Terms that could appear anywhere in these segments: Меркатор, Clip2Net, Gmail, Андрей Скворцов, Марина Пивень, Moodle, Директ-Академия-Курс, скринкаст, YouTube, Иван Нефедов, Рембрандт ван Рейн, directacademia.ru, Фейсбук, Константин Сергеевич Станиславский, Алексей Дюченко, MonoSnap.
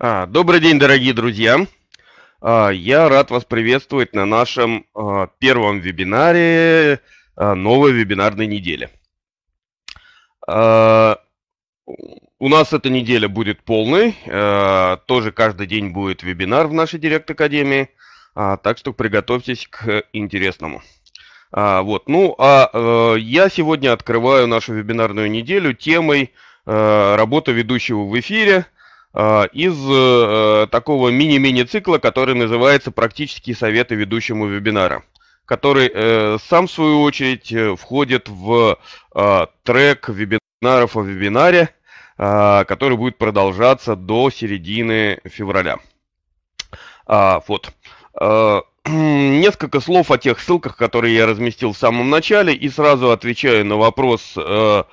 Добрый день, дорогие друзья! Я рад вас приветствовать на нашем первом вебинаре новой вебинарной недели. У нас эта неделя будет полной, тоже каждый день будет вебинар в нашей Директ-Академии, так что приготовьтесь к интересному. Я сегодня открываю нашу вебинарную неделю темой «Работа ведущего в эфире» из такого мини-цикла, который называется «Практические советы ведущему вебинара», который сам, в свою очередь, входит в трек вебинаров о вебинаре, который будет продолжаться до середины февраля. Несколько слов о тех ссылках, которые я разместил в самом начале, и сразу отвечаю на вопрос Веры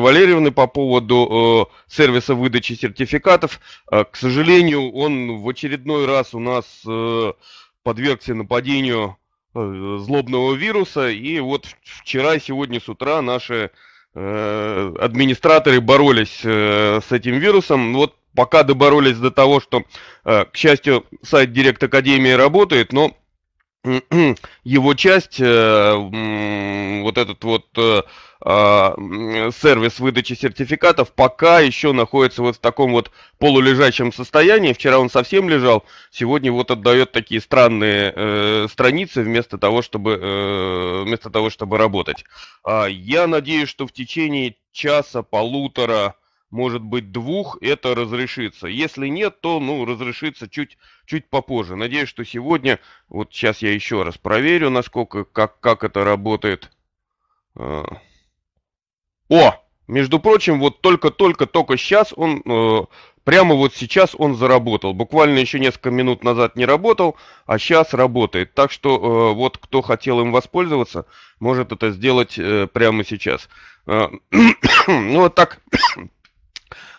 Валерьевны по поводу сервиса выдачи сертификатов. К сожалению, он в очередной раз у нас подвергся нападению злобного вируса, и вот вчера и сегодня с утра наши администраторы боролись с этим вирусом. Вот пока доборолись до того, что, к счастью, сайт Директ-Академии работает, но его часть, вот этот вот сервис выдачи сертификатов, пока еще находится вот в таком вот полулежачем состоянии. Вчера он совсем лежал, сегодня вот отдает такие странные страницы вместо того, чтобы работать. Я надеюсь, что в течение часа-полутора, может быть, двух, это разрешится. Если нет, то разрешится чуть попозже. Надеюсь, что сегодня, вот сейчас я еще раз проверю, насколько, как это работает. Между прочим, вот только сейчас он, прямо вот сейчас он заработал. Буквально еще несколько минут назад не работал, а сейчас работает. Так что вот кто хотел им воспользоваться, может это сделать прямо сейчас. Вот так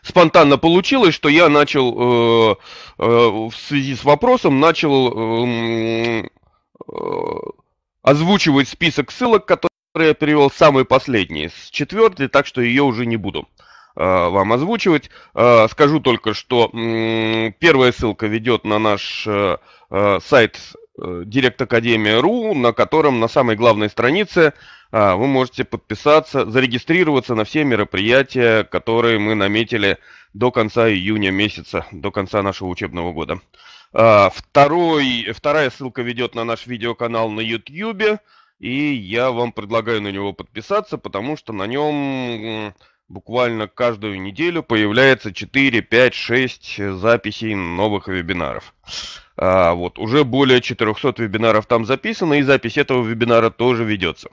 спонтанно получилось, что я начал в связи с вопросом озвучивать список ссылок, которые я перевел, самые последние, с 4-й, так что ее уже не буду вам озвучивать. Скажу только, что первая ссылка ведет на наш сайт Директ-Академия.ру, на котором на самой главной странице вы можете подписаться, зарегистрироваться на все мероприятия, которые мы наметили до конца июня месяца, до конца нашего учебного года. Вторая ссылка ведет на наш видеоканал на YouTube, и я вам предлагаю на него подписаться, потому что на нем буквально каждую неделю появляется 4, 5, 6 записей новых вебинаров. Вот, уже более 400 вебинаров там записано, и запись этого вебинара тоже ведется.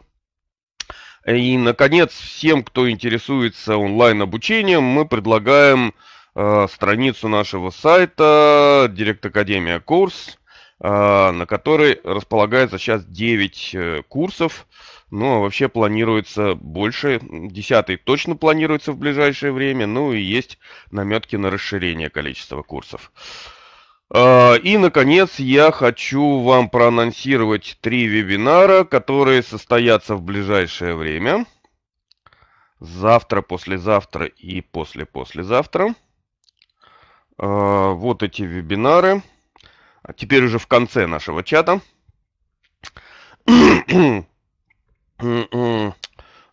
И, наконец, всем, кто интересуется онлайн-обучением, мы предлагаем страницу нашего сайта «Директ-Академия-Курс», на которой располагается сейчас 9 курсов, но вообще планируется больше, 10-й точно планируется в ближайшее время, и есть наметки на расширение количества курсов. И, наконец, я хочу вам проанонсировать 3 вебинара, которые состоятся в ближайшее время. Завтра, послезавтра и послепослезавтра. Вот эти вебинары. Теперь уже в конце нашего чата. Вера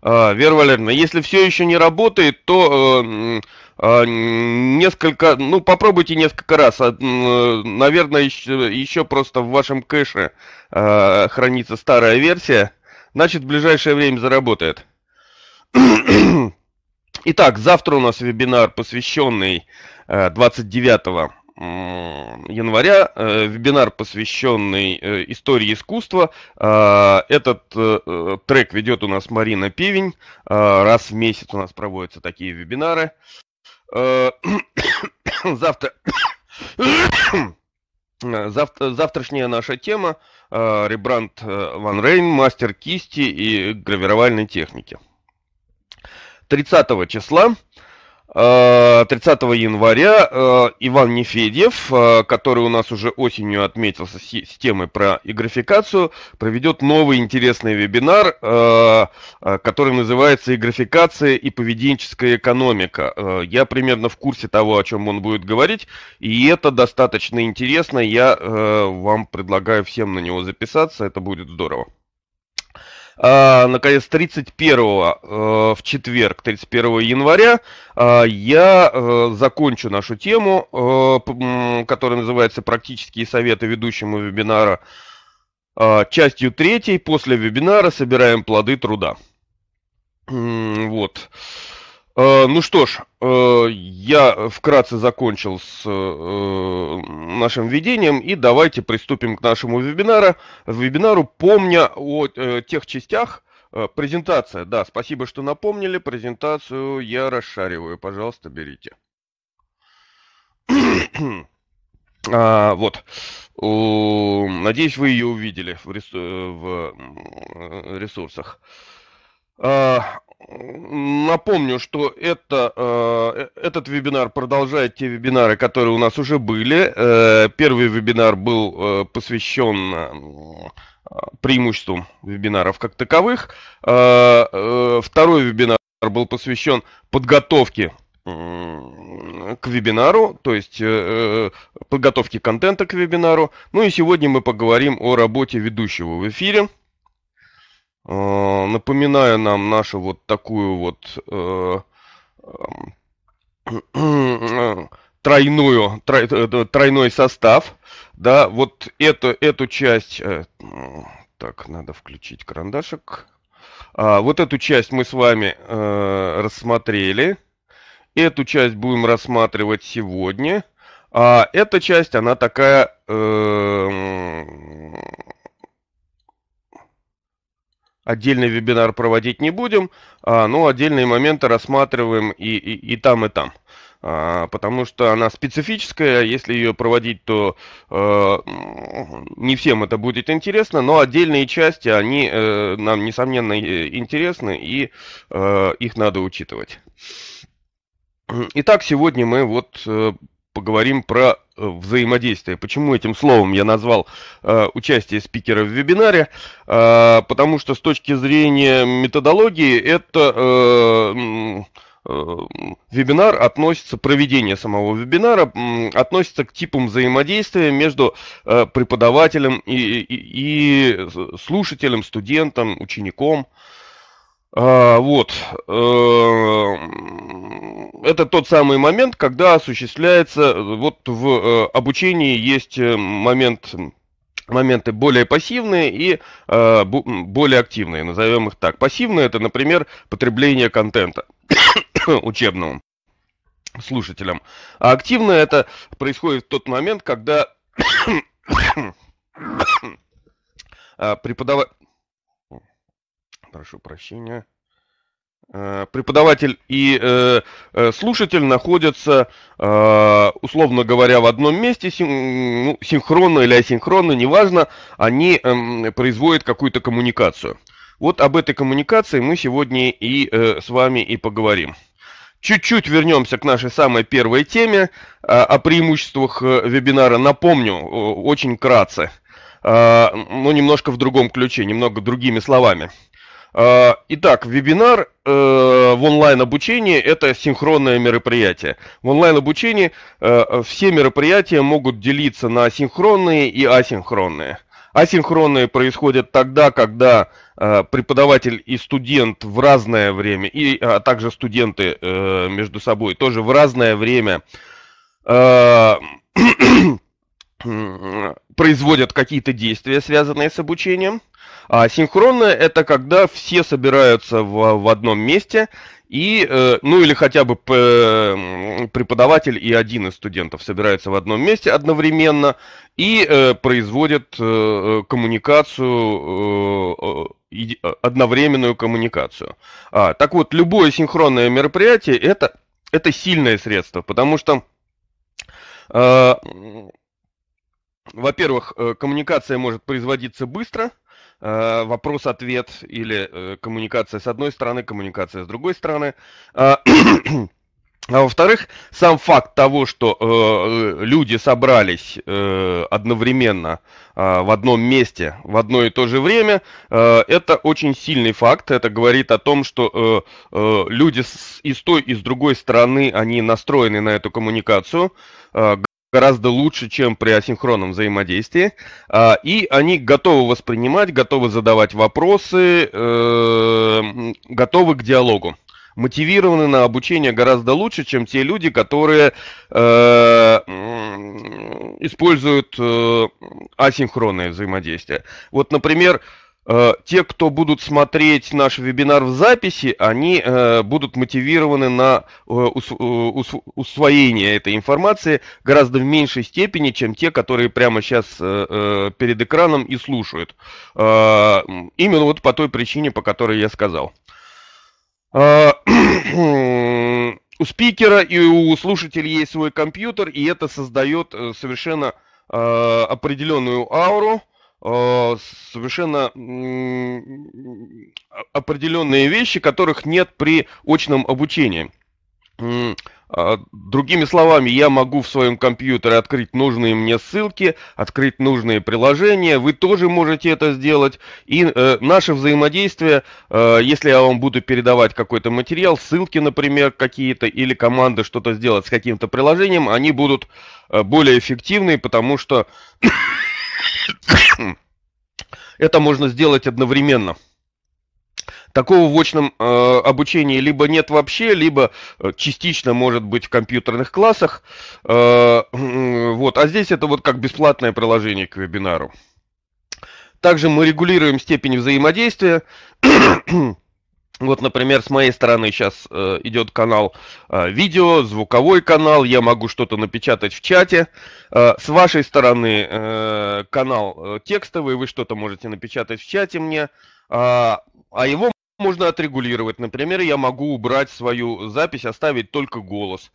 Валерьевна, если все еще не работает, то попробуйте несколько раз. Наверное, еще просто в вашем кэше хранится старая версия. Значит, в ближайшее время заработает. Итак, завтра у нас вебинар, посвященный 29 января, вебинар, посвященный истории искусства. Этот трек ведет у нас Марина Пивень. Раз в месяц у нас проводятся такие вебинары. Завтрашняя наша тема — Рембрандт ван Рейн, мастер кисти и гравировальной техники. 30 числа 30 января Иван Нефедов, который у нас уже осенью отметился с темой про игрификацию, проведет новый интересный вебинар, который называется «Игрификация и поведенческая экономика». Я примерно в курсе того, о чем он будет говорить, и это достаточно интересно. Я вам предлагаю всем на него записаться, это будет здорово. Наконец, 31-го, в четверг, 31 января, я закончу нашу тему, которая называется «Практические советы ведущему вебинара», частью 3. После вебинара собираем плоды труда. Вот. Ну что ж, я вкратце закончил с нашим введением, и давайте приступим к нашему вебинару, помня о тех частях. Презентация, да, спасибо, что напомнили, презентацию я расшариваю, пожалуйста, берите. Вот, надеюсь, вы ее увидели в ресурсах. Напомню, что этот вебинар продолжает те вебинары, которые у нас уже были. Первый вебинар был посвящен преимуществам вебинаров как таковых. Второй вебинар был посвящен подготовке к вебинару, то есть подготовке контента к вебинару. Ну и сегодня мы поговорим о работе ведущего в эфире. Напоминаю нам нашу вот такую вот тройной состав, да, вот эту часть, так, надо включить карандашик, вот эту часть мы с вами рассмотрели, эту часть будем рассматривать сегодня, а эта часть, она такая... Отдельный вебинар проводить не будем, но отдельные моменты рассматриваем и там, и там. Потому что она специфическая, если ее проводить, то не всем это будет интересно, но отдельные части, они нам, несомненно, интересны, и их надо учитывать. Итак, сегодня мы вот поговорим про взаимодействие. Почему этим словом я назвал участие спикера в вебинаре? Потому что с точки зрения методологии вебинар относится, проведение самого вебинара относится к типам взаимодействия между преподавателем и слушателем, студентом, учеником. Вот. Это тот самый момент, когда осуществляется, вот в обучении есть моменты более пассивные и более активные, назовем их так. Пассивные – это, например, потребление контента учебного слушателям. А активное – это происходит в тот момент, когда преподаватель... Прошу прощения. Преподаватель и слушатель находятся, условно говоря, в одном месте, синхронно или асинхронно, неважно, они производят какую-то коммуникацию. Вот об этой коммуникации мы сегодня и с вами и поговорим. Чуть-чуть вернемся к нашей самой первой теме, о преимуществах вебинара. Напомню, очень кратко, но немножко в другом ключе, немного другими словами. Итак, вебинар в онлайн-обучении – это синхронное мероприятие. В онлайн-обучении все мероприятия могут делиться на синхронные и асинхронные. Асинхронные происходят тогда, когда преподаватель и студент в разное время, а также студенты между собой тоже в разное время производят какие-то действия, связанные с обучением. А синхронное – это когда все собираются в одном месте, и, ну или хотя бы преподаватель и один из студентов собираются в одном месте одновременно и производят коммуникацию, одновременную коммуникацию. Так вот, любое синхронное мероприятие – это сильное средство, потому что… Во-первых, коммуникация может производиться быстро, вопрос-ответ или коммуникация с одной стороны, коммуникация с другой стороны. А во-вторых, сам факт того, что люди собрались одновременно в одном месте в одно и то же время, это очень сильный факт. Это говорит о том, что люди и с той, и с другой стороны, они настроены на эту коммуникацию гораздо лучше, чем при асинхронном взаимодействии. И они готовы воспринимать, готовы задавать вопросы, готовы к диалогу. Мотивированы на обучение гораздо лучше, чем те люди, которые используют асинхронное взаимодействие. Вот, например, те, кто будут смотреть наш вебинар в записи, они будут мотивированы на усвоение этой информации гораздо в меньшей степени, чем те, которые прямо сейчас перед экраном и слушают. Именно вот по той причине, по которой я сказал. У спикера и у слушателей есть свой компьютер, и это создает совершенно определенную ауру, совершенно определенные вещи, которых нет при очном обучении. Другими словами, я могу в своем компьютере открыть нужные мне ссылки, открыть нужные приложения, вы тоже можете это сделать. И наше взаимодействие, если я вам буду передавать какой-то материал, ссылки, например, какие-то, или команды что-то сделать с каким-то приложением, они будут более эффективны, потому что это можно сделать одновременно. Такого в очном обучении либо нет вообще, либо частично может быть в компьютерных классах. Вот. А здесь это вот как бесплатное приложение к вебинару. Также мы регулируем степень взаимодействия. Вот, например, с моей стороны сейчас идет канал видео, звуковой канал, я могу что-то напечатать в чате. С вашей стороны канал текстовый, вы что-то можете напечатать в чате мне. А его можно отрегулировать. Например, я могу убрать свою запись, оставить только голос.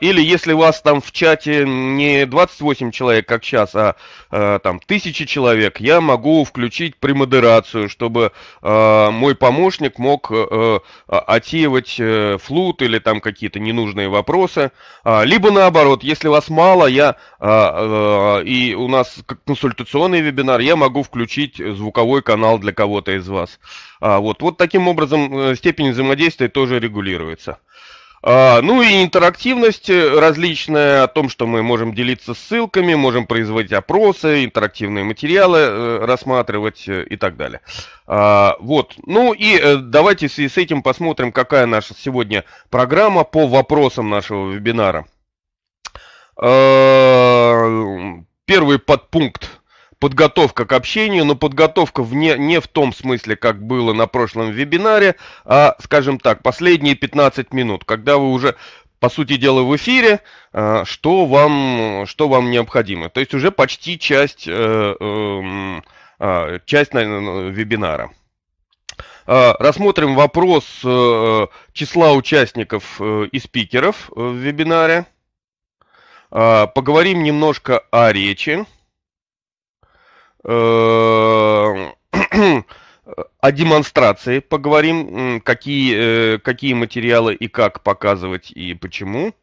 Или если вас там в чате не 28 человек, как сейчас, а там 1000 человек, я могу включить премодерацию, чтобы мой помощник мог отсеивать флут или там какие-то ненужные вопросы. Либо наоборот, если вас мало, и у нас консультационный вебинар, я могу включить звуковой канал для кого-то из вас. Вот таким образом степень взаимодействия тоже регулируется. Ну и интерактивность различная, о том, что мы можем делиться ссылками, можем производить опросы, интерактивные материалы рассматривать и так далее. Вот. Ну и давайте в связи с этим посмотрим, какая наша сегодня программа по вопросам нашего вебинара. Первый подпункт. Подготовка к общению, но подготовка не в том смысле, как было на прошлом вебинаре, а, скажем так, последние 15 минут, когда вы уже, по сути дела, в эфире, что вам необходимо. То есть уже почти часть вебинара. Рассмотрим вопрос числа участников и спикеров в вебинаре. Поговорим немножко о речи. О демонстрации поговорим, какие материалы и как показывать и почему.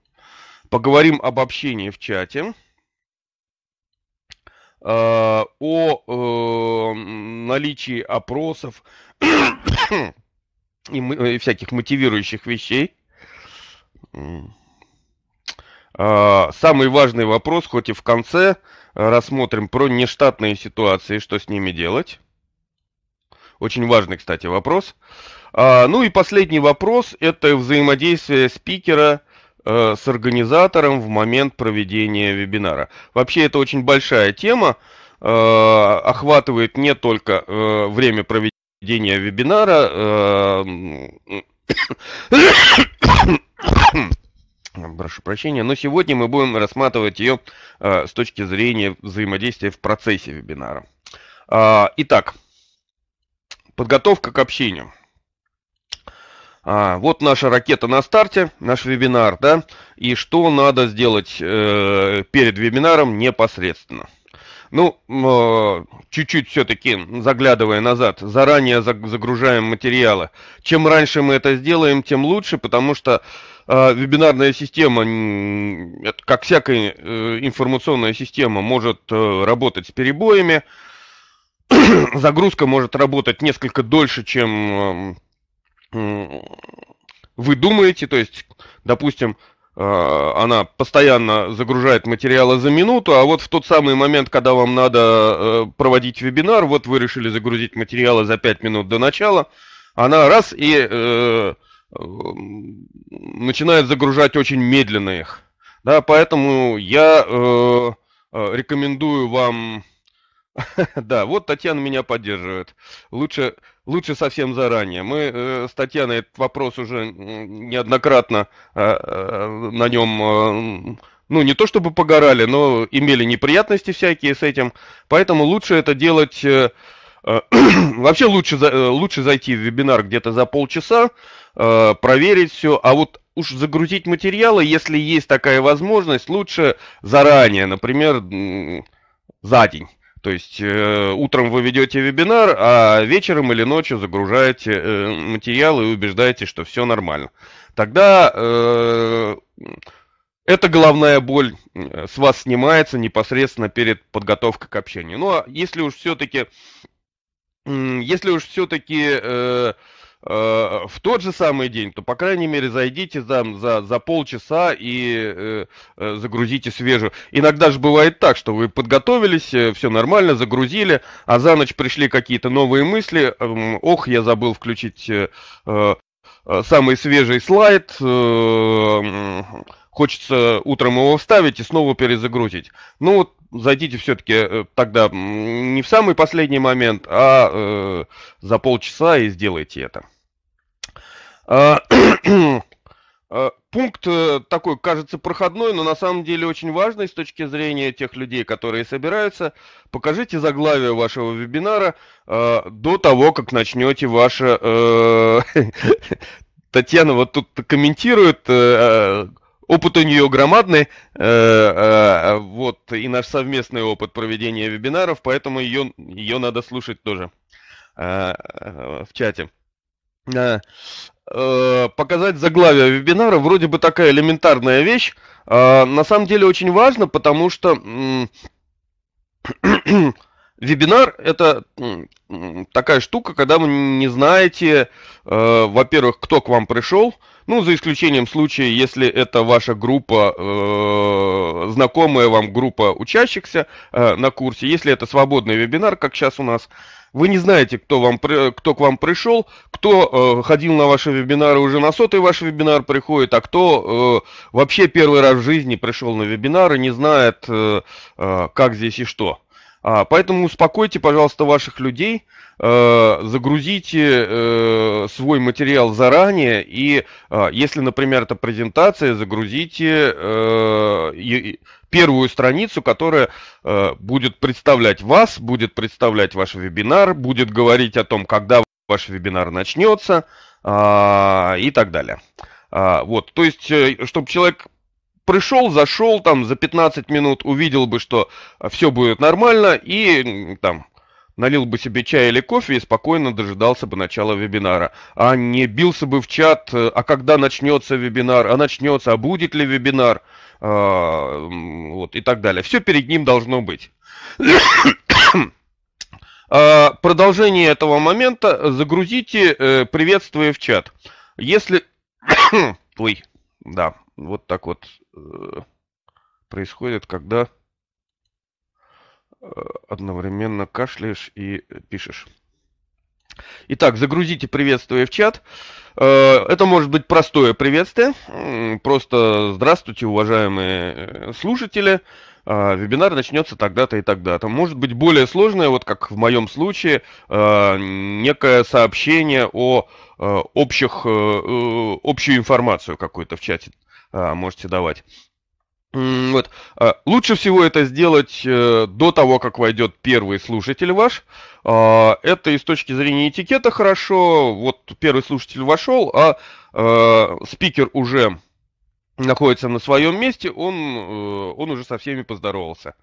Поговорим об общении в чате, о наличии опросов и всяких мотивирующих вещей. Самый важный вопрос, хоть и в конце, рассмотрим про нештатные ситуации, что с ними делать. Очень важный, кстати, вопрос. Ну и последний вопрос – это взаимодействие спикера с организатором в момент проведения вебинара. Вообще это очень большая тема, охватывает не только время проведения вебинара, прошу прощения, но сегодня мы будем рассматривать ее с точки зрения взаимодействия в процессе вебинара. Итак, подготовка к общению. Вот наша ракета на старте, наш вебинар, да, и что надо сделать перед вебинаром непосредственно. Ну, чуть-чуть все-таки, заглядывая назад, заранее загружаем материалы. Чем раньше мы это сделаем, тем лучше, потому что вебинарная система, это как всякая информационная система, может работать с перебоями. Загрузка может работать несколько дольше, чем вы думаете. То есть, допустим, она постоянно загружает материалы за минуту, а вот в тот самый момент, когда вам надо проводить вебинар, вот вы решили загрузить материалы за 5 минут до начала, она раз и начинает загружать очень медленно их. Да, поэтому я рекомендую вам... Да, вот Татьяна меня поддерживает. Лучше совсем заранее. Мы с Татьяной этот вопрос уже неоднократно на нем, ну, не то чтобы погорали, но имели неприятности всякие с этим. Поэтому лучше это делать... Вообще лучше зайти в вебинар где-то за полчаса, проверить все. А вот уж загрузить материалы, если есть такая возможность, лучше заранее, например, за день. То есть утром вы ведете вебинар, а вечером или ночью загружаете материалы и убеждаете, что все нормально. Тогда эта головная боль с вас снимается непосредственно перед подготовкой к общению. Ну а если уж все-таки в тот же самый день, то, по крайней мере, зайдите за полчаса и загрузите свежую. Иногда же бывает так, что вы подготовились, все нормально, загрузили, а за ночь пришли какие-то новые мысли. Ох, я забыл включить самый свежий слайд. Хочется утром его вставить и снова перезагрузить. Ну вот, зайдите все-таки тогда не в самый последний момент, а за полчаса и сделайте это. Пункт такой, кажется, проходной, но на самом деле очень важный с точки зрения тех людей, которые собираются. Покажите заглавие вашего вебинара до того, как начнете ваше... Татьяна вот тут комментирует... Опыт у нее громадный, вот, и наш совместный опыт проведения вебинаров, поэтому ее надо слушать тоже в чате. Показать заглавие вебинара вроде бы такая элементарная вещь, на самом деле очень важно, потому что вебинар это такая штука, когда вы не знаете, во-первых, кто к вам пришел. Ну, за исключением случая, если это ваша группа, знакомая вам группа учащихся на курсе, если это свободный вебинар, как сейчас у нас, вы не знаете, кто к вам пришел, кто ходил на ваши вебинары уже на 100-й ваш вебинар приходит, а кто вообще первый раз в жизни пришел на вебинар и не знает, как здесь и что. Поэтому успокойте, пожалуйста, ваших людей, загрузите свой материал заранее и, если, например, это презентация, загрузите первую страницу, которая будет представлять вас, будет представлять ваш вебинар, будет говорить о том, когда ваш вебинар начнется и так далее. Вот, то есть, чтобы человек... пришел, зашел, там, за 15 минут увидел бы, что все будет нормально, и там налил бы себе чай или кофе и спокойно дожидался бы начала вебинара. А не бился бы в чат, а когда начнется вебинар, а начнется, а будет ли вебинар, вот, и так далее. Все перед ним должно быть. Продолжение этого момента загрузите приветствие в чат. Если... Ой, да. Вот так вот происходит, когда одновременно кашляешь и пишешь. Итак, загрузите приветствие в чат. Это может быть простое приветствие. Просто «Здравствуйте, уважаемые слушатели. Вебинар начнется тогда-то и тогда-то». Может быть более сложное, вот как в моем случае, некое сообщение о общую информацию какую-то в чате. Можете давать. Вот. Лучше всего это сделать до того, как войдет первый слушатель ваш. Это и с точки зрения этикета хорошо. Вот первый слушатель вошел, а спикер уже находится на своем месте, он уже со всеми поздоровался.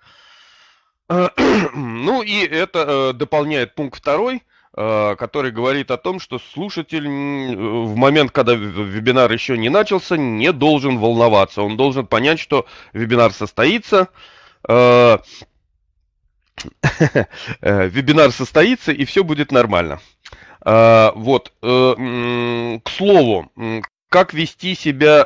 Ну и это дополняет пункт 2. который говорит о том, что слушатель в момент, когда вебинар еще не начался, не должен волноваться. Он должен понять, что вебинар состоится, и все будет нормально. Вот, к слову, как вести себя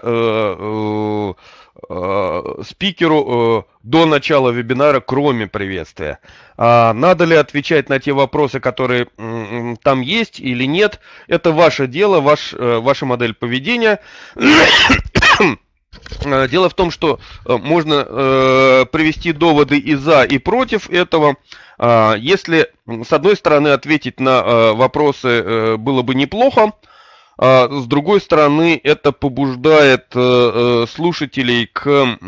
спикеру до начала вебинара, кроме приветствия. Надо ли отвечать на те вопросы, которые там есть или нет? Это ваше дело, ваша модель поведения. Дело в том, что можно привести доводы и за, и против этого. Если, с одной стороны, ответить на вопросы было бы неплохо, с другой стороны, это побуждает слушателей к,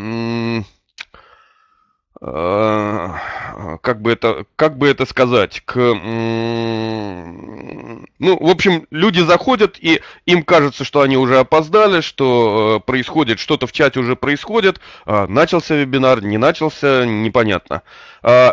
как бы это сказать, к, ну, в общем, люди заходят, и им кажется, что они уже опоздали, что происходит, что-то в чате уже происходит, начался вебинар, не начался, непонятно.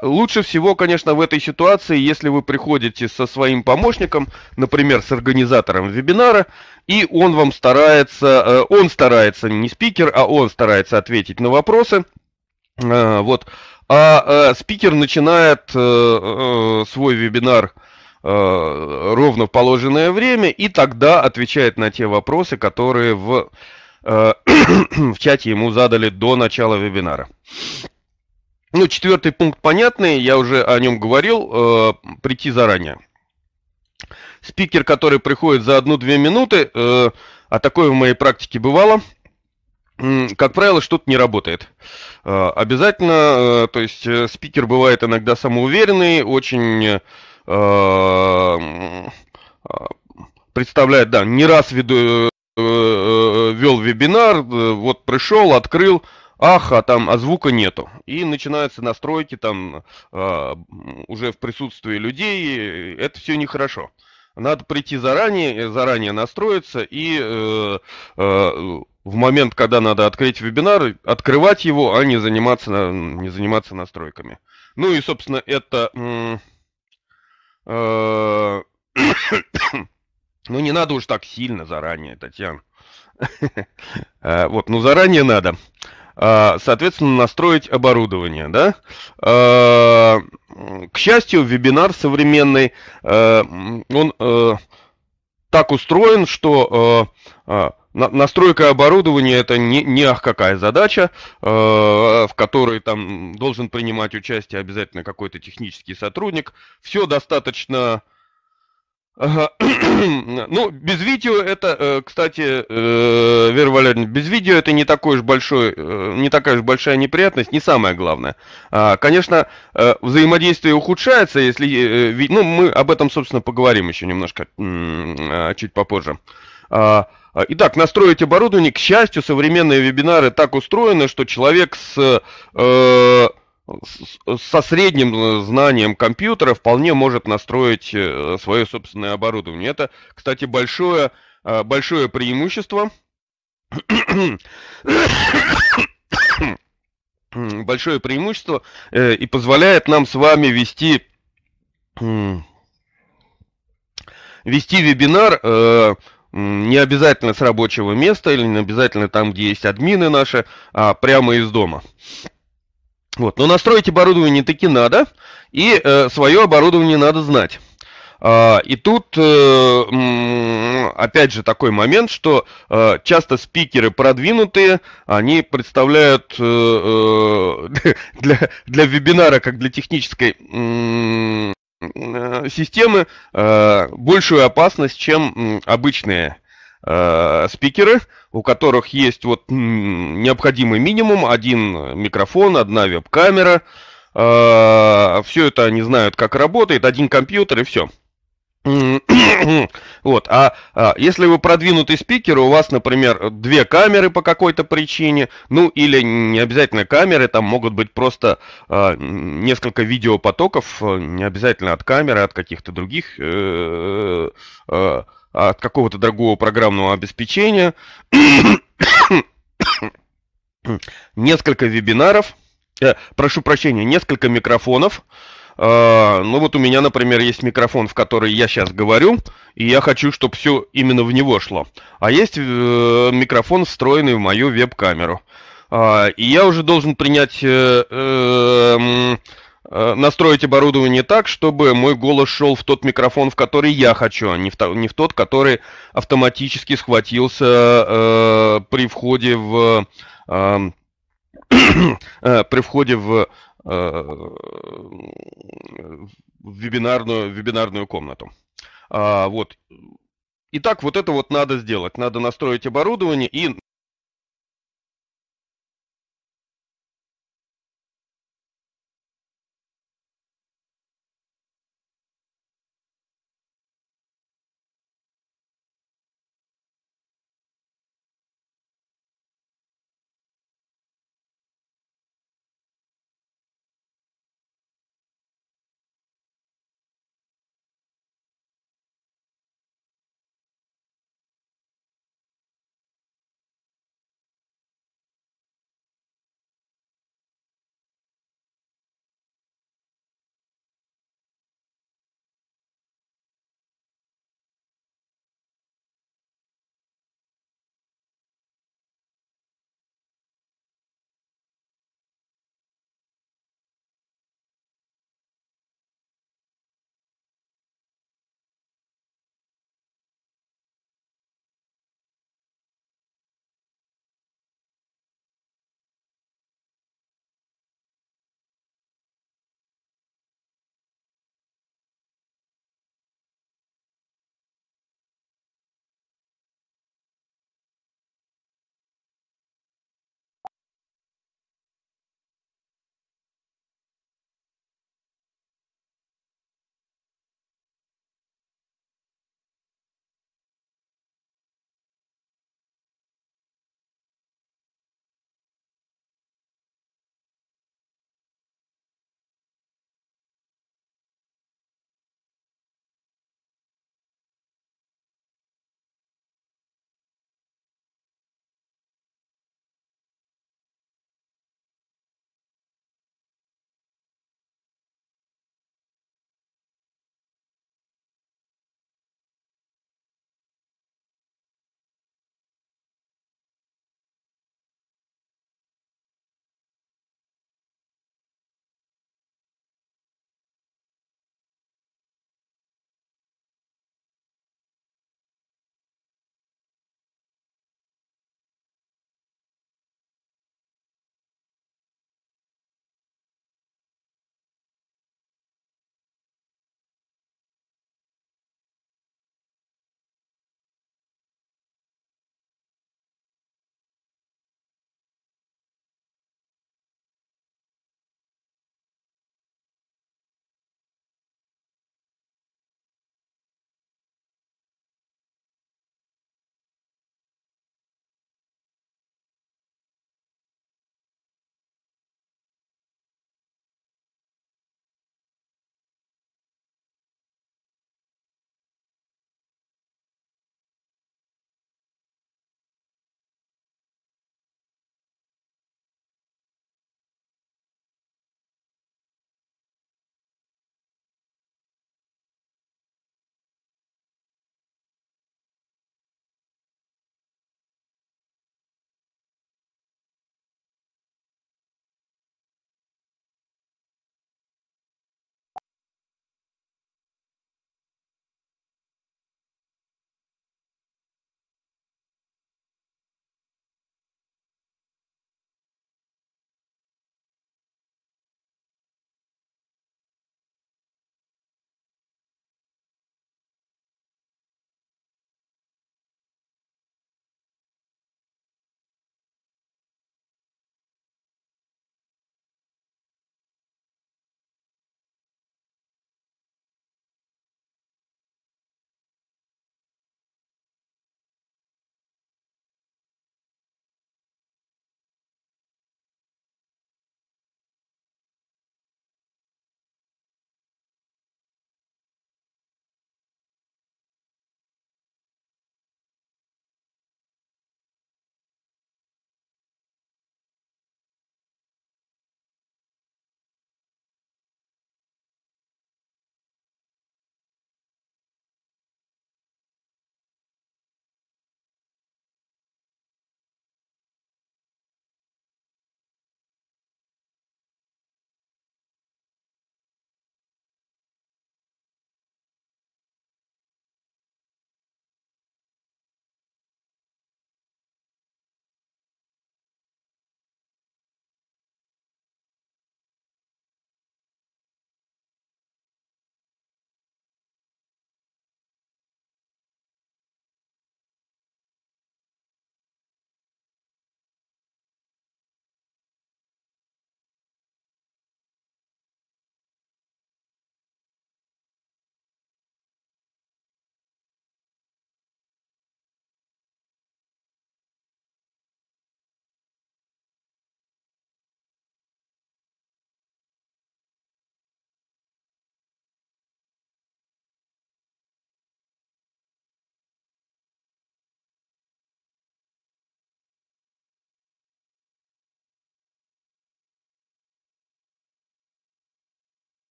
Лучше всего, конечно, в этой ситуации, если вы приходите со своим помощником, например, с организатором вебинара, и он вам старается, не спикер, а он старается ответить на вопросы, вот, а спикер начинает свой вебинар ровно в положенное время и тогда отвечает на те вопросы, которые в чате ему задали до начала вебинара. Ну, четвертый пункт понятный, я уже о нем говорил, прийти заранее. Спикер, который приходит за 1-2 минуты, а такое в моей практике бывало, как правило, что-то не работает. Обязательно, то есть спикер бывает иногда самоуверенный, очень представляет, да, не раз вел вебинар, вот пришел, открыл, ах, а звука нету. И начинаются настройки там уже в присутствии людей, это все нехорошо. Надо прийти заранее, настроиться и в момент, когда надо открыть вебинар, открывать его, а не заниматься, настройками. Ну и, собственно, это... Ну не надо уж так сильно заранее, Татьяна. Вот, ну заранее надо. Соответственно, настроить оборудование, да? К счастью, вебинар современный, он так устроен, что настройка оборудования – это не ах какая задача, в которой там должен принимать участие обязательно какой-то технический сотрудник. Все достаточно... Ну, без видео это, кстати, Вера Валерьевна, без видео это не такой уж большой, не такая уж большая неприятность, не самое главное. Конечно, взаимодействие ухудшается, если... Ну, мы об этом, собственно, поговорим еще немножко, чуть попозже. Итак, настроить оборудование. К счастью, современные вебинары так устроены, что человек со средним знанием компьютера вполне может настроить свое собственное оборудование. Это, кстати, большое преимущество. Большое преимущество и позволяет нам с вами вести вебинар не обязательно с рабочего места или не обязательно там, где есть админы наши, а прямо из дома. Вот. Но настроить оборудование таки надо, и свое оборудование надо знать. И тут, опять же, такой момент, что часто спикеры продвинутые, они представляют для вебинара, как для технической системы, большую опасность, чем обычные спикеры, у которых есть вот необходимый минимум: один микрофон, одна веб-камера, все это они знают, как работает, один компьютер и все. Вот. А если вы продвинутый спикер, у вас, например, 2 камеры по какой-то причине, ну или не обязательно камеры, там могут быть просто несколько видеопотоков, не обязательно от камеры, от каких-то других, от какого-то другого программного обеспечения, несколько вебинаров, прошу прощения, несколько микрофонов, Ну вот у меня, например, есть микрофон, в который я сейчас говорю, и я хочу, чтобы все именно в него шло. А есть микрофон, встроенный в мою веб-камеру. И я уже должен принять, настроить оборудование так, чтобы мой голос шел в тот микрофон, в который я хочу, а не в тот, который автоматически схватился при входе в вебинарную комнату. Вот. Итак, вот это вот надо сделать. Надо настроить оборудование и...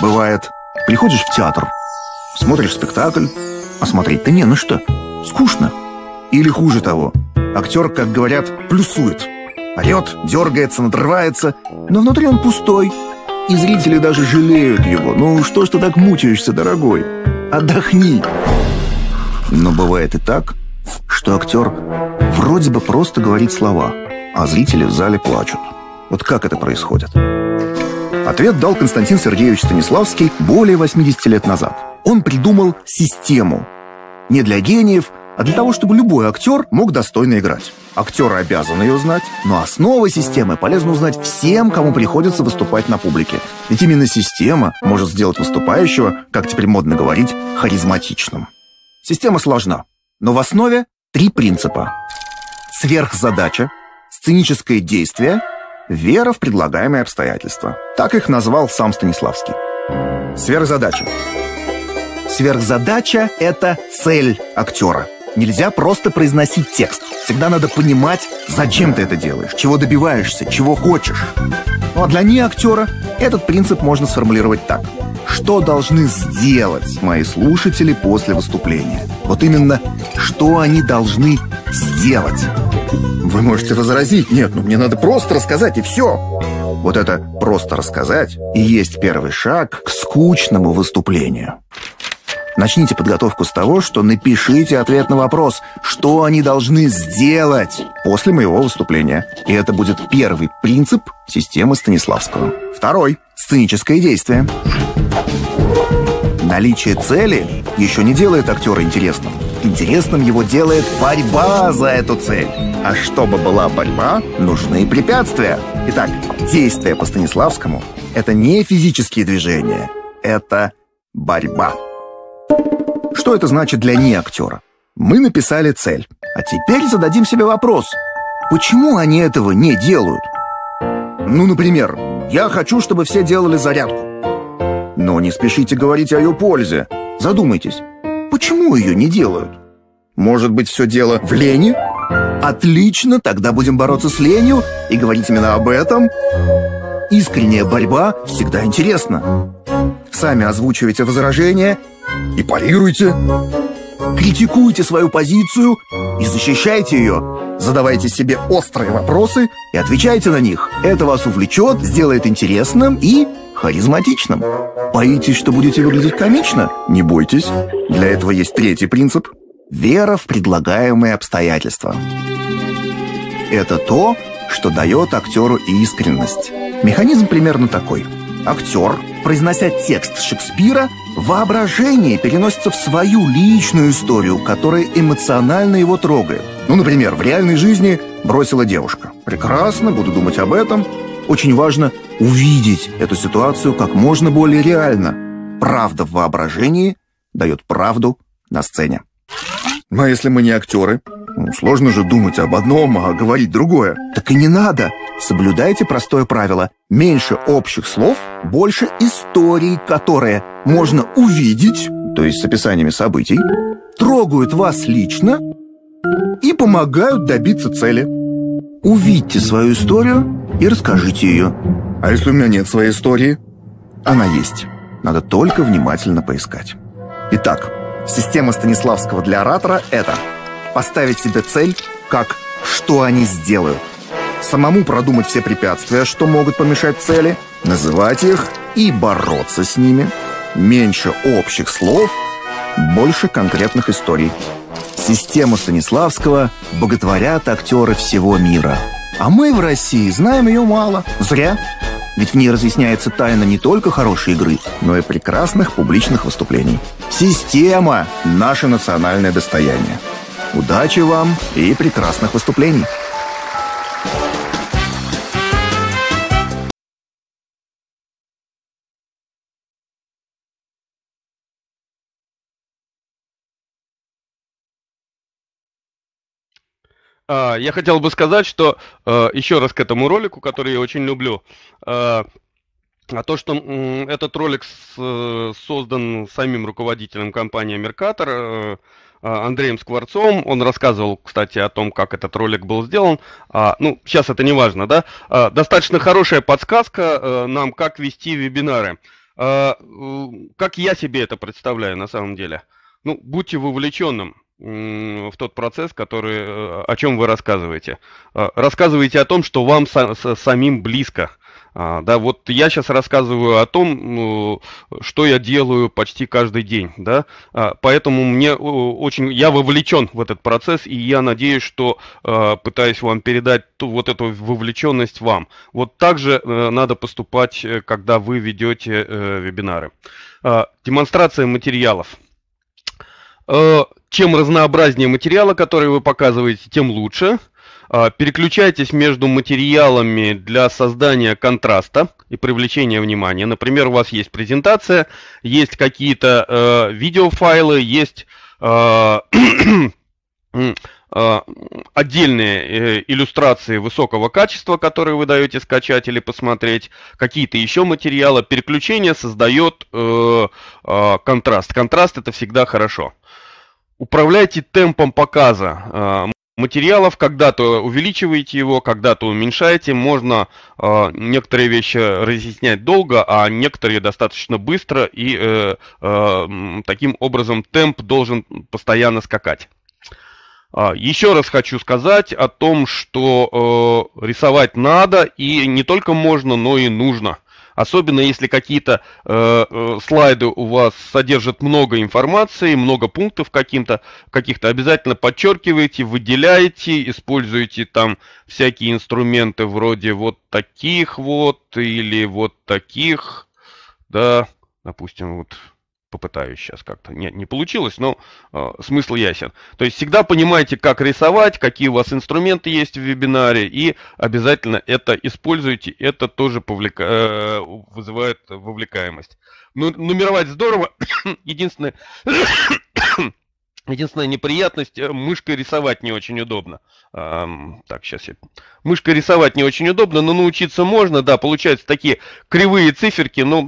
Бывает, приходишь в театр, смотришь спектакль, а смотреть-то не на что. Скучно. Или хуже того, актер, как говорят, плюсует. Орет, дергается, надрывается, но внутри он пустой. И зрители даже жалеют его. Ну что ж ты так мучаешься, дорогой? Отдохни. Но бывает и так, что актер вроде бы просто говорит слова, а зрители в зале плачут. Вот как это происходит? Ответ дал Константин Сергеевич Станиславский более 80 лет назад. Он придумал систему. Не для гениев, а для того, чтобы любой актер мог достойно играть. Актеры обязаны ее знать, но основы системы полезно узнать всем, кому приходится выступать на публике. Ведь именно система может сделать выступающего, как теперь модно говорить, харизматичным. Система сложна, но в основе три принципа. Сверхзадача, сценическое действие, вера в предлагаемые обстоятельства. Так их назвал сам Станиславский. Сверхзадача. Сверхзадача – это цель актера. Нельзя просто произносить текст. Всегда надо понимать, зачем ты это делаешь, чего добиваешься, чего хочешь. Ну а для неактера этот принцип можно сформулировать так. Что должны сделать мои слушатели после выступления? Вот именно, что они должны сделать. Вы можете возразить: нет, ну мне надо просто рассказать и все. Вот это «просто рассказать» и есть первый шаг к скучному выступлению. Начните подготовку с того, что напишите ответ на вопрос, что они должны сделать после моего выступления. И это будет первый принцип системы Станиславского. Второй – сценическое действие. Наличие цели еще не делает актера интересным. Интересным его делает борьба за эту цель. А чтобы была борьба, нужны препятствия. Итак, действие по Станиславскому – это не физические движения, это борьба. Что это значит для неактера? Мы написали цель. А теперь зададим себе вопрос. Почему они этого не делают? Ну, например, я хочу, чтобы все делали зарядку. Но не спешите говорить о ее пользе. Задумайтесь, почему ее не делают? Может быть, все дело в лени? Отлично, тогда будем бороться с ленью и говорить именно об этом. Искренняя борьба всегда интересна. Сами озвучивайте возражения и парируйте. Критикуйте свою позицию и защищайте ее. Задавайте себе острые вопросы и отвечайте на них. Это вас увлечет, сделает интересным и харизматичным. Боитесь, что будете выглядеть комично? Не бойтесь. Для этого есть третий принцип. Вера в предлагаемые обстоятельства. Это то, что дает актеру искренность. Механизм примерно такой. Актер, произнося текст Шекспира, воображение переносится в свою личную историю, которая эмоционально его трогает. Ну, например, в реальной жизни бросила девушка. Прекрасно, буду думать об этом. Очень важно увидеть эту ситуацию как можно более реально. Правда в воображении дает правду на сцене. А если мы не актеры? Ну, сложно же думать об одном, а говорить другое. Так и не надо. Соблюдайте простое правило. Меньше общих слов, больше историй, которые можно увидеть, то есть с описаниями событий, трогают вас лично и помогают добиться цели. Увидьте свою историю и расскажите ее. А если у меня нет своей истории? Она есть. Надо только внимательно поискать. Итак, система Станиславского для оратора – это поставить себе цель, как «что они сделают», самому продумать все препятствия, что могут помешать цели, называть их и бороться с ними. Меньше общих слов, больше конкретных историй. Систему Станиславского боготворят актеры всего мира. А мы в России знаем ее мало. Зря. Ведь в ней разъясняется тайна не только хорошей игры, но и прекрасных публичных выступлений. Система – наше национальное достояние. Удачи вам и прекрасных выступлений! Я хотел бы сказать, что еще раз к этому ролику, который я очень люблю, а то, что этот ролик создан самим руководителем компании «Меркатор» Андреем Скворцовым. Он рассказывал, кстати, о том, как этот ролик был сделан. Ну, сейчас это не важно, да? Достаточно хорошая подсказка нам, как вести вебинары. Как я себе это представляю на самом деле? Ну, будьте вовлеченным в тот процесс, который, о чем вы рассказываете. Рассказывайте о том, что вам самим близко. Да, вот я сейчас рассказываю о том, что я делаю почти каждый день, да, поэтому мне очень, я вовлечен в этот процесс, и я надеюсь, что пытаюсь вам передать вот эту вовлеченность вам. Вот так же надо поступать, когда вы ведете вебинары. Демонстрация материалов. Чем разнообразнее материалы, которые вы показываете, тем лучше. Переключайтесь между материалами для создания контраста и привлечения внимания. Например, у вас есть презентация, есть какие-то видеофайлы, есть отдельные иллюстрации высокого качества, которые вы даете скачать или посмотреть, какие-то еще материалы. Переключение создает контраст. Контраст – это всегда хорошо. Управляйте темпом показа материалов, когда-то увеличиваете его, когда-то уменьшаете. Можно некоторые вещи разъяснять долго, а некоторые достаточно быстро, и таким образом темп должен постоянно скакать. Еще раз хочу сказать о том, что рисовать надо, и не только можно, но и нужно. Особенно если какие-то слайды у вас содержат много информации, много пунктов каких-то, обязательно подчеркиваете, выделяете, используете там всякие инструменты вроде вот таких вот или вот таких. Да, допустим, вот попытаюсь сейчас как-то. Нет, не получилось, но смысл ясен. То есть всегда понимаете, как рисовать, какие у вас инструменты есть в вебинаре, и обязательно это используйте. Это тоже вызывает вовлекаемость. Ну, нумеровать здорово. Единственная неприятность, мышкой рисовать не очень удобно. Так, сейчас я... Мышкой рисовать не очень удобно, но научиться можно, да, получаются такие кривые циферки, но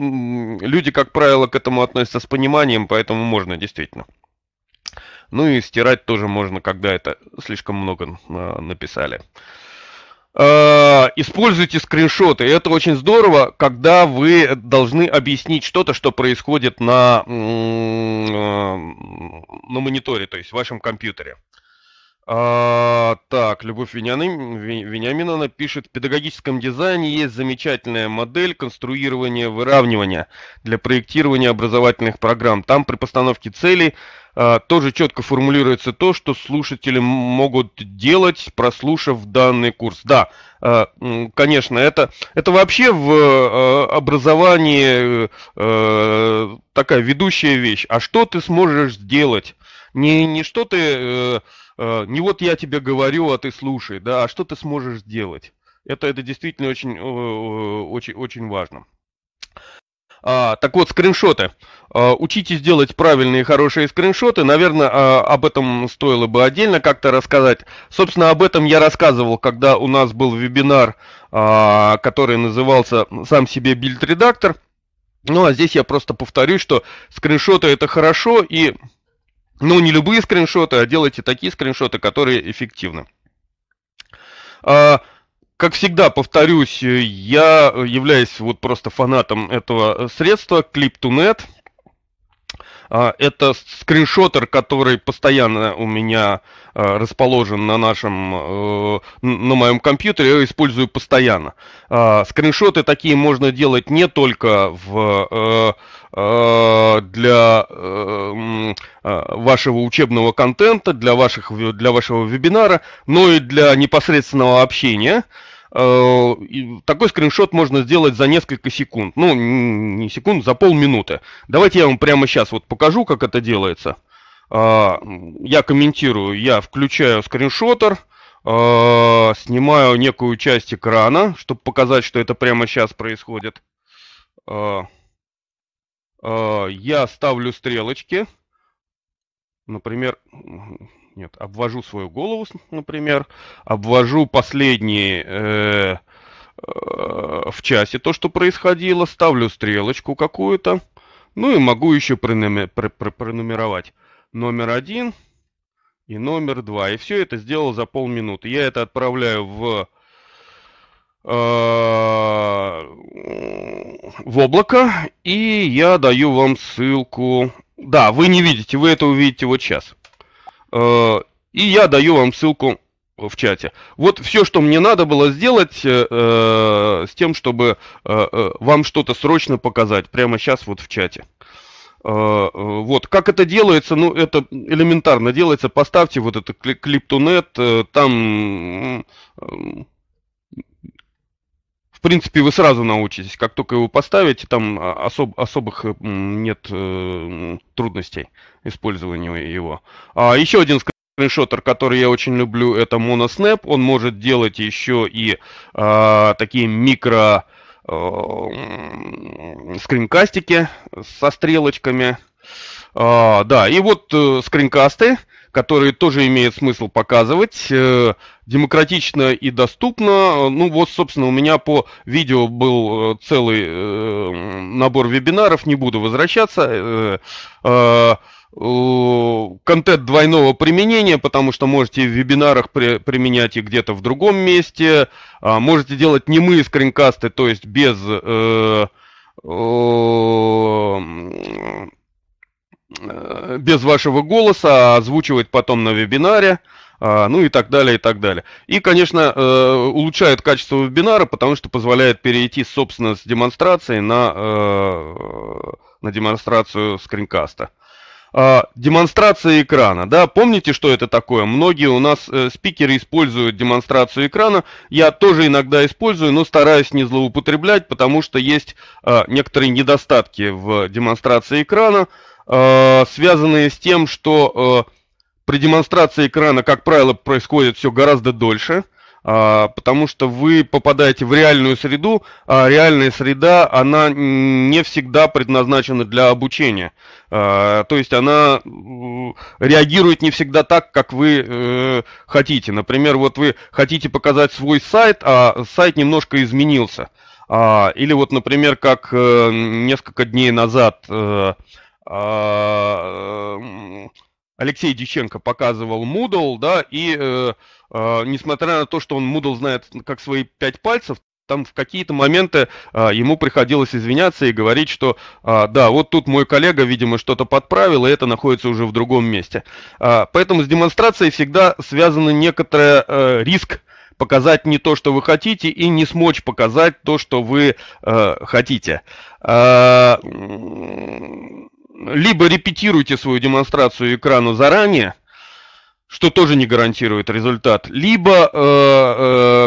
люди, как правило, к этому относятся с пониманием, поэтому можно, действительно. Ну и стирать тоже можно, когда это слишком много написали. Используйте скриншоты. Это очень здорово, когда вы должны объяснить что-то, что происходит на мониторе, то есть в вашем компьютере. Так, Любовь Вениаминовна пишет: в педагогическом дизайне есть замечательная модель конструирования выравнивания для проектирования образовательных программ. Там при постановке целей тоже четко формулируется то, что слушатели могут делать, прослушав данный курс. Да, конечно, это вообще в образовании такая ведущая вещь. А что ты сможешь сделать? Не что ты, не вот я тебе говорю, а ты слушай, да, а что ты сможешь сделать? Это действительно очень, очень, очень важно. Так вот, скриншоты. Учитесь делать правильные и хорошие скриншоты. Наверное, об этом стоило бы отдельно как-то рассказать. Собственно, об этом я рассказывал, когда у нас был вебинар, который назывался «Сам себе билд-редактор». Ну, а здесь я просто повторюсь, что скриншоты – это хорошо, и, ну, не любые скриншоты, а делайте такие скриншоты, которые эффективны. Как всегда, повторюсь, я являюсь вот просто фанатом этого средства Clip2Net. Это скриншотер, который постоянно у меня расположен на моем компьютере, я его использую постоянно. Скриншоты такие можно делать не только для вашего учебного контента, для вашего вебинара, но и для непосредственного общения. Такой скриншот можно сделать за несколько секунд, ну не секунд, за полминуты. Давайте я вам прямо сейчас вот покажу, как это делается. Я комментирую, я включаю скриншотер, снимаю некую часть экрана, чтобы показать, что это прямо сейчас происходит. Я ставлю стрелочки, например... Нет, обвожу свою голову, например, обвожу последние в часе то, что происходило, ставлю стрелочку какую-то, ну и могу еще пронумеровать номер 1 и номер 2. И все это сделал за полминуты. Я это отправляю в в облако, и я даю вам ссылку. Да, вы не видите, вы это увидите вот сейчас. И я даю вам ссылку в чате. Вот все, что мне надо было сделать с тем, чтобы вам что-то срочно показать прямо сейчас вот в чате. Вот, как это делается, ну, это элементарно делается. Поставьте вот это Clip2Net, там, в принципе, вы сразу научитесь. Как только его поставите, там особых нет трудностей использования его. А еще один скриншотер, который я очень люблю, это MonoSnap. Он может делать еще и такие микро... скринкастики со стрелочками. Да, и вот скринкасты, которые тоже имеет смысл показывать. Демократично и доступно. Ну вот, собственно, у меня по видео был целый набор вебинаров, не буду возвращаться. Контент двойного применения, потому что можете в вебинарах применять и где-то в другом месте. Можете делать немые скринкасты, то есть без без вашего голоса, озвучивать потом на вебинаре. Ну и так далее, и так далее. И, конечно, улучшает качество вебинара, потому что позволяет перейти, собственно, с демонстрации на демонстрацию скринкаста. Демонстрация экрана, да, помните, что это такое? Многие у нас спикеры используют демонстрацию экрана, я тоже иногда использую, но стараюсь не злоупотреблять, потому что есть некоторые недостатки в демонстрации экрана, связанные с тем, что при демонстрации экрана, как правило, происходит все гораздо дольше, потому что вы попадаете в реальную среду, а реальная среда, она не всегда предназначена для обучения. То есть она реагирует не всегда так, как вы хотите. Например, вот вы хотите показать свой сайт, а сайт немножко изменился. Или вот, например, как несколько дней назад Алексей Дюченко показывал Moodle, да, и несмотря на то, что он Moodle знает как свои 5 пальцев, там в какие-то моменты ему приходилось извиняться и говорить, что да, вот тут мой коллега, видимо, что-то подправил, и это находится уже в другом месте. Поэтому с демонстрацией всегда связан некоторый риск показать не то, что вы хотите, и не смочь показать то, что вы хотите. Либо репетируйте свою демонстрацию экрану заранее, что тоже не гарантирует результат, либо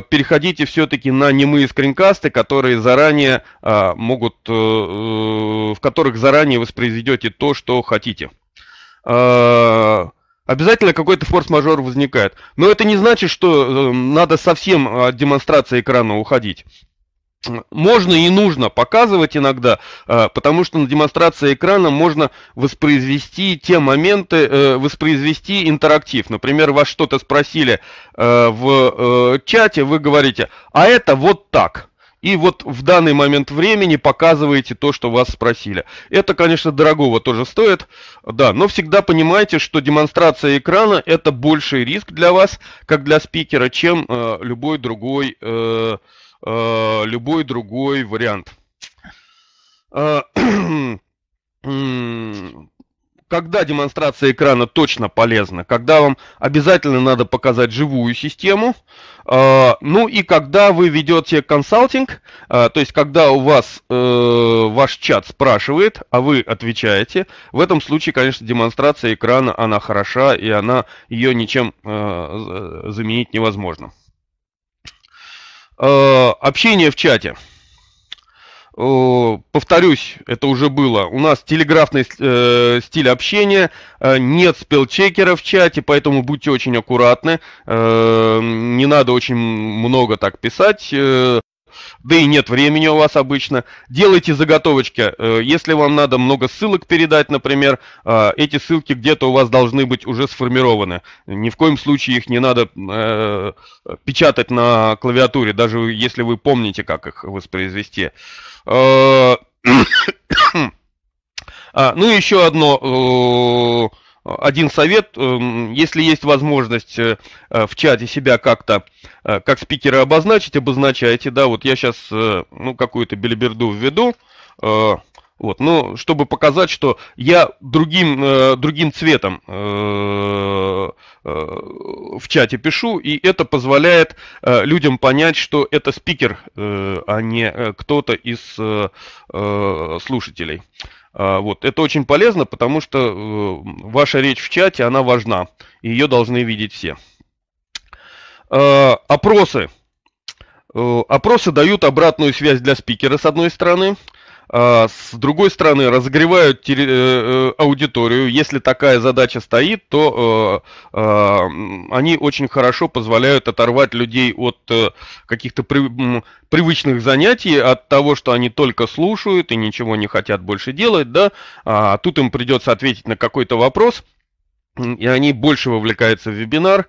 переходите все-таки на немые скринкасты, которые заранее в которых заранее воспроизведете то, что хотите. Обязательно какой-то форс-мажор возникает. Но это не значит, что надо совсем от демонстрации экрана уходить. Можно и нужно показывать иногда, потому что на демонстрации экрана можно воспроизвести те моменты, воспроизвести интерактив. Например, вас что-то спросили в чате, вы говорите, а это вот так. И вот в данный момент времени показываете то, что вас спросили. Это, конечно, дорогого тоже стоит, да, но всегда понимайте, что демонстрация экрана – это больший риск для вас, как для спикера, чем любой другой вариант. Когда демонстрация экрана точно полезна, когда вам обязательно надо показать живую систему, ну и когда вы ведете консалтинг, то есть когда у вас ваш чат спрашивает, а вы отвечаете, в этом случае, конечно, демонстрация экрана, она хороша, и ее ничем заменить невозможно. Общение в чате. Повторюсь, это уже было. У нас телеграфный стиль общения, нет спелчекера в чате, поэтому будьте очень аккуратны. Не надо очень много так писать. Да и нет времени у вас обычно. Делайте заготовочки. Если вам надо много ссылок передать, например, эти ссылки где-то у вас должны быть уже сформированы. Ни в коем случае их не надо печатать на клавиатуре, даже если вы помните, как их воспроизвести. Ну и еще одно один совет, если есть возможность в чате себя как-то, как спикеры обозначить, обозначайте, да, вот я сейчас, ну, какую-то белиберду введу, вот, ну, чтобы показать, что я другим цветом в чате пишу, и это позволяет людям понять, что это спикер, а не кто-то из слушателей. Вот, это очень полезно, потому что ваша речь в чате, она важна, и ее должны видеть все. Опросы. Опросы дают обратную связь для спикера, с одной стороны. С другой стороны, разогревают аудиторию. Если такая задача стоит, то они очень хорошо позволяют оторвать людей от каких-то привычных занятий, от того, что они только слушают и ничего не хотят больше делать, да? А тут им придется ответить на какой-то вопрос, и они больше вовлекаются в вебинар.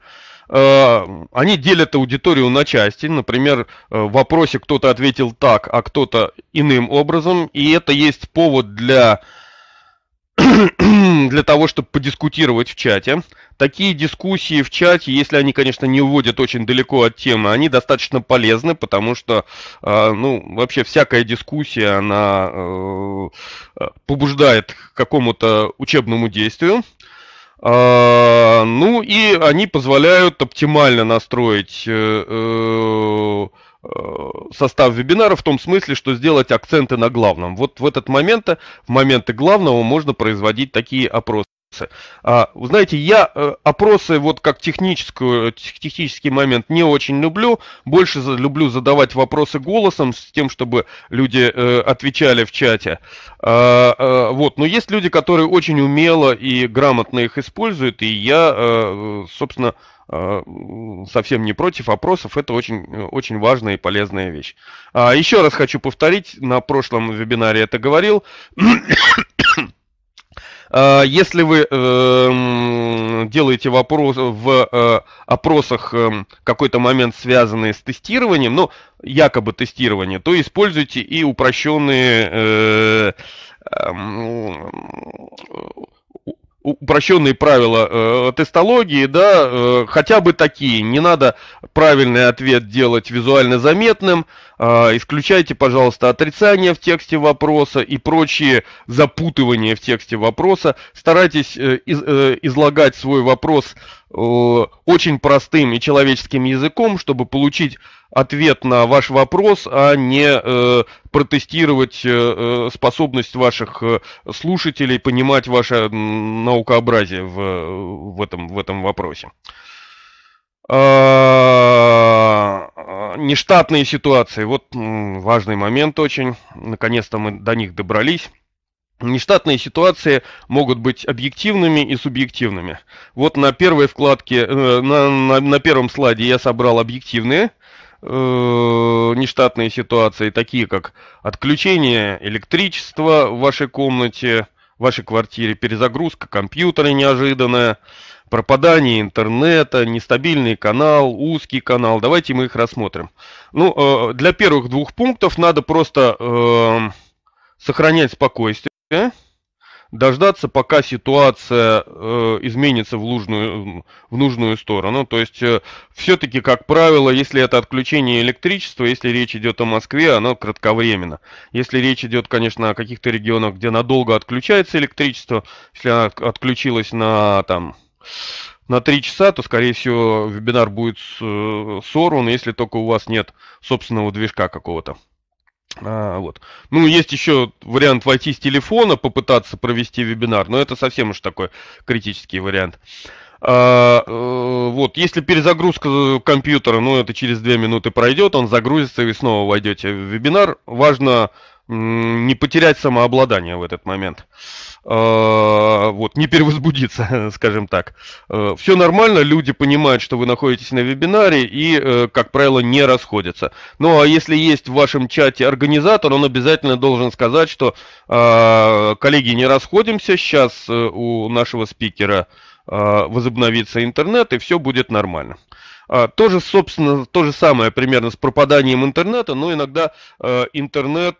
Они делят аудиторию на части, например, в вопросе кто-то ответил так, а кто-то иным образом, и это есть повод для того, чтобы подискутировать в чате. Такие дискуссии в чате, если они, конечно, не уводят очень далеко от темы, они достаточно полезны, потому что, ну, вообще всякая дискуссия, она побуждает к какому-то учебному действию. Ну и они позволяют оптимально настроить состав вебинара в том смысле, что сделать акценты на главном. Вот в этот момент, в моменты главного можно производить такие опросы. Вы знаете, я опросы вот как технический момент не очень люблю. Больше люблю задавать вопросы голосом, с тем, чтобы люди отвечали в чате. Вот. Но есть люди, которые очень умело и грамотно их используют, и я, собственно, совсем не против опросов. Это очень важная и полезная вещь. Еще раз хочу повторить, на прошлом вебинаре это говорил. Если вы делаете в опросах какой-то момент, связанный с тестированием, ну, якобы тестирование, то используйте и упрощенные правила тестологии, да, хотя бы такие. Не надо правильный ответ делать визуально заметным, исключайте, пожалуйста, отрицание в тексте вопроса и прочие запутывания в тексте вопроса. Старайтесь излагать свой вопрос очень простым и человеческим языком, чтобы получить ответ на ваш вопрос, а не протестировать способность ваших слушателей понимать ваше наукообразие в этом вопросе. Нештатные ситуации. Вот важный момент очень. Наконец-то мы до них добрались. Нештатные ситуации могут быть объективными и субъективными. Вот на первой вкладке, на первом слайде я собрал объективные нештатные ситуации, такие как отключение электричества в вашей комнате, в вашей квартире, перезагрузка компьютера неожиданная, пропадание интернета, нестабильный канал, узкий канал. Давайте мы их рассмотрим. Ну, для первых двух пунктов надо просто сохранять спокойствие, дождаться, пока ситуация изменится в нужную сторону. То есть, все-таки, как правило, если это отключение электричества, если речь идет о Москве, оно кратковременно. Если речь идет, конечно, о каких-то регионах, где надолго отключается электричество, если оно отключилось на 3 часа, то, скорее всего, вебинар будет сорван, если только у вас нет собственного движка какого-то. Вот. Ну, есть еще вариант войти с телефона, попытаться провести вебинар, но это совсем уж такой критический вариант. Вот, если перезагрузка компьютера, ну, это через 2 минуты пройдет, он загрузится, и снова войдете в вебинар. Важно не потерять самообладание в этот момент. Вот, не перевозбудиться, скажем так. Все нормально, люди понимают, что вы находитесь на вебинаре и, как правило, не расходятся. Ну, а если есть в вашем чате организатор, он обязательно должен сказать, что, коллеги, не расходимся, сейчас у нашего спикера возобновится интернет, и все будет нормально. То же самое примерно с пропаданием интернета, но иногда интернет,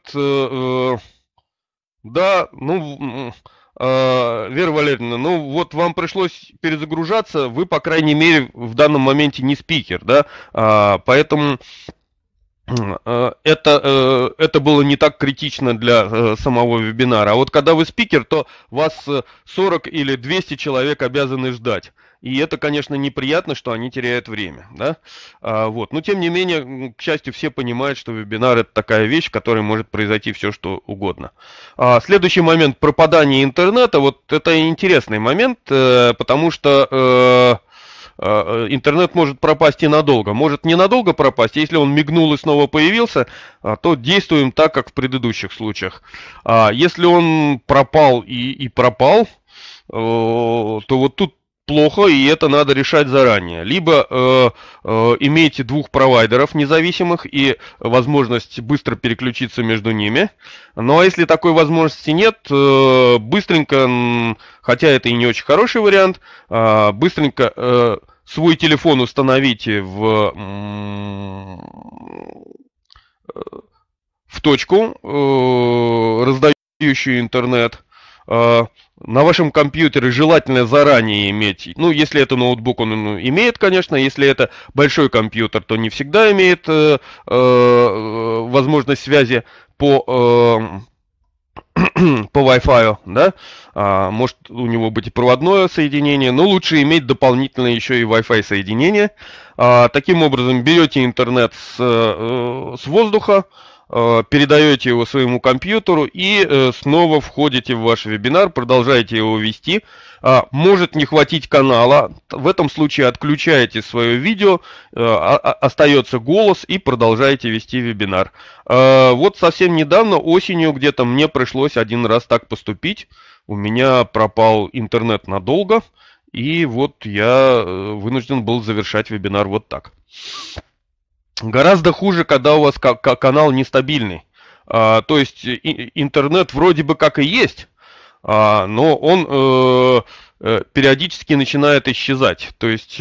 да, ну, Вера Валерьевна, ну вот вам пришлось перезагружаться, вы, по крайней мере, в данном моменте не спикер, да, поэтому... Это было не так критично для самого вебинара. А вот когда вы спикер, то вас 40 или 200 человек обязаны ждать. И это, конечно, неприятно, что они теряют время. Да? Вот. Но, тем не менее, к счастью, все понимают, что вебинар – это такая вещь, в которой может произойти все, что угодно. Следующий момент – пропадание интернета. Вот это интересный момент, потому что... интернет может пропасть и надолго, может ненадолго пропасть, если он мигнул и снова появился, то действуем так, как в предыдущих случаях. Если он пропал и пропал, то вот тут плохо, и это надо решать заранее. Либо имейте двух провайдеров независимых и возможность быстро переключиться между ними. Ну а если такой возможности нет, быстренько, хотя это и не очень хороший вариант, быстренько свой телефон установите в точку, раздающую интернет. На вашем компьютере желательно заранее иметь, ну, если это ноутбук, он имеет, конечно, если это большой компьютер, то не всегда имеет возможность связи по Wi-Fi, да? Может у него быть и проводное соединение, но лучше иметь дополнительное еще и Wi-Fi соединение. Таким образом, берете интернет с воздуха, передаете его своему компьютеру и снова входите в ваш вебинар, продолжаете его вести. Может не хватить канала, в этом случае отключаете свое видео, остается голос и продолжаете вести вебинар. Вот совсем недавно, осенью где-то, мне пришлось один раз так поступить. У меня пропал интернет надолго, и вот я вынужден был завершать вебинар вот так. Гораздо хуже, когда у вас канал нестабильный. То есть интернет вроде бы как и есть, но он периодически начинает исчезать. То есть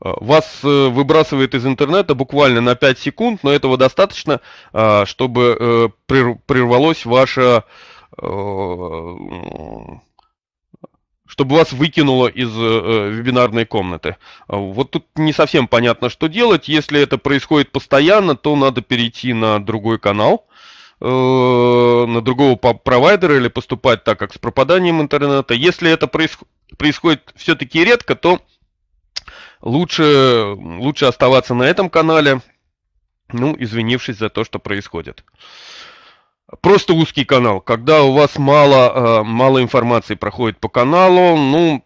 вас выбрасывает из интернета буквально на 5 секунд, но этого достаточно, чтобы прервалось ваше... чтобы вас выкинуло из вебинарной комнаты. Вот тут не совсем понятно, что делать. Если это происходит постоянно, то надо перейти на другой канал, на другого провайдера или поступать так, как с пропаданием интернета. Если это происходит все-таки редко, то лучше оставаться на этом канале, ну, извинившись за то, что происходит. Просто узкий канал, когда у вас мало информации проходит по каналу, ну,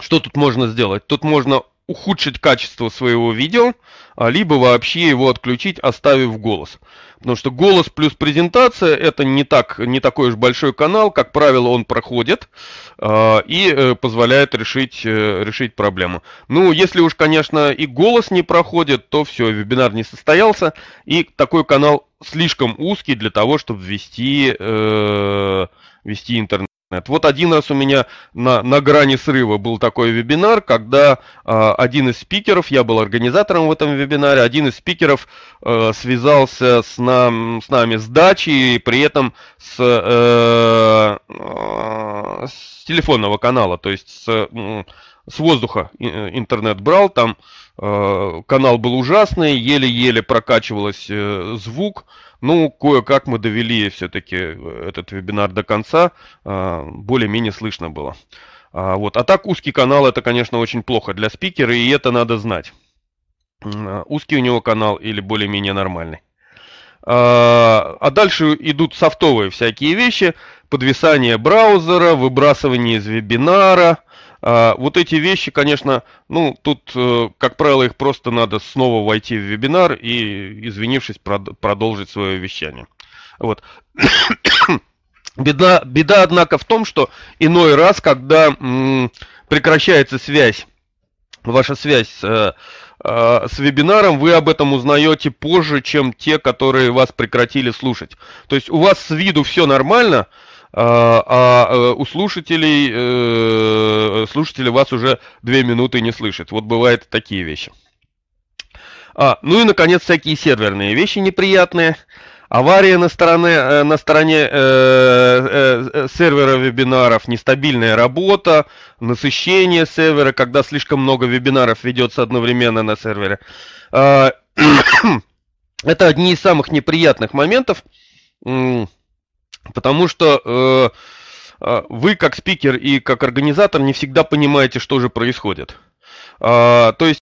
что тут можно сделать? Тут можно ухудшить качество своего видео, либо вообще его отключить, оставив голос. Потому что голос плюс презентация – это не такой уж большой канал, как правило, он проходит и позволяет решить проблему. Ну, если уж, конечно, и голос не проходит, то все, вебинар не состоялся, и такой канал слишком узкий для того, чтобы вести интернет. Вот один раз у меня на грани срыва был такой вебинар, когда один из спикеров, я был организатором в этом вебинаре, один из спикеров связался с нами с дачей, и при этом с телефонного канала, то есть с воздуха интернет брал, там канал был ужасный, еле-еле прокачивалось звук. Ну, кое-как мы довели все-таки этот вебинар до конца, более-менее слышно было. Вот. А так узкий канал – это, конечно, очень плохо для спикера, и это надо знать. Узкий у него канал или более-менее нормальный. А дальше идут софтовые всякие вещи, подвисание браузера, выбрасывание из вебинара. Вот эти вещи, конечно, ну, тут, как правило, их просто надо снова войти в вебинар и, извинившись, продолжить свое вещание. Вот. Беда, однако, в том, что иной раз, когда прекращается связь, ваша связь с вебинаром, вы об этом узнаете позже, чем те, которые вас прекратили слушать. То есть у вас с виду все нормально, а у слушатели вас уже 2 минуты не слышат. Вот бывают такие вещи. Ну и, наконец, всякие серверные вещи неприятные. Авария на стороне сервера вебинаров, нестабильная работа, насыщение сервера, когда слишком много вебинаров ведется одновременно на сервере. Это одни из самых неприятных моментов, потому что вы как спикер и как организатор не всегда понимаете, что же происходит. То есть,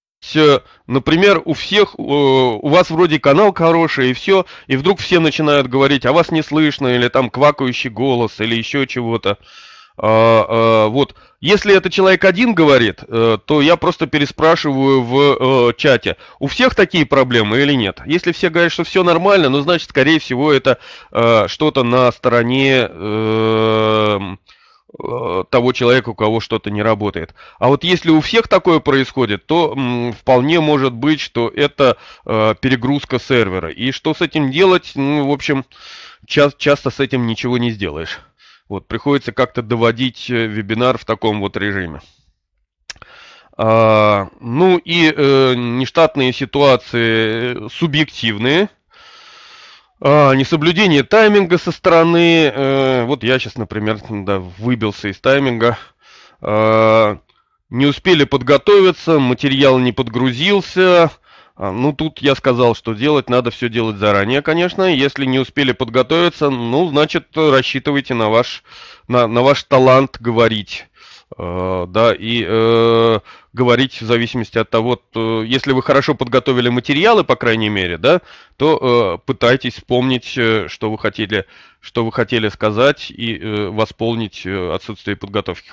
например, у вас вроде канал хороший и все, и вдруг все начинают говорить, а вас не слышно, или там квакающий голос, или еще чего-то. Вот. Если это человек один говорит, то я просто переспрашиваю в чате, у всех такие проблемы или нет? Если все говорят, что все нормально, ну, значит, скорее всего, это что-то на стороне того человека, у кого что-то не работает. А вот если у всех такое происходит, то вполне может быть, что это перегрузка сервера. И что с этим делать? Ну, в общем, часто с этим ничего не сделаешь. Вот, приходится как-то доводить вебинар в таком вот режиме. Ну и нештатные ситуации субъективные. Несоблюдение тайминга со стороны. Вот я сейчас, например, да, выбился из тайминга. Не успели подготовиться, материал не подгрузился. Ну, тут я сказал, что делать, надо все делать заранее, конечно. Если не успели подготовиться, ну, значит, рассчитывайте на ваш талант говорить. Да, и говорить в зависимости от того, если вы хорошо подготовили материалы, по крайней мере, да, то пытайтесь вспомнить, что вы хотели сказать, и восполнить отсутствие подготовки.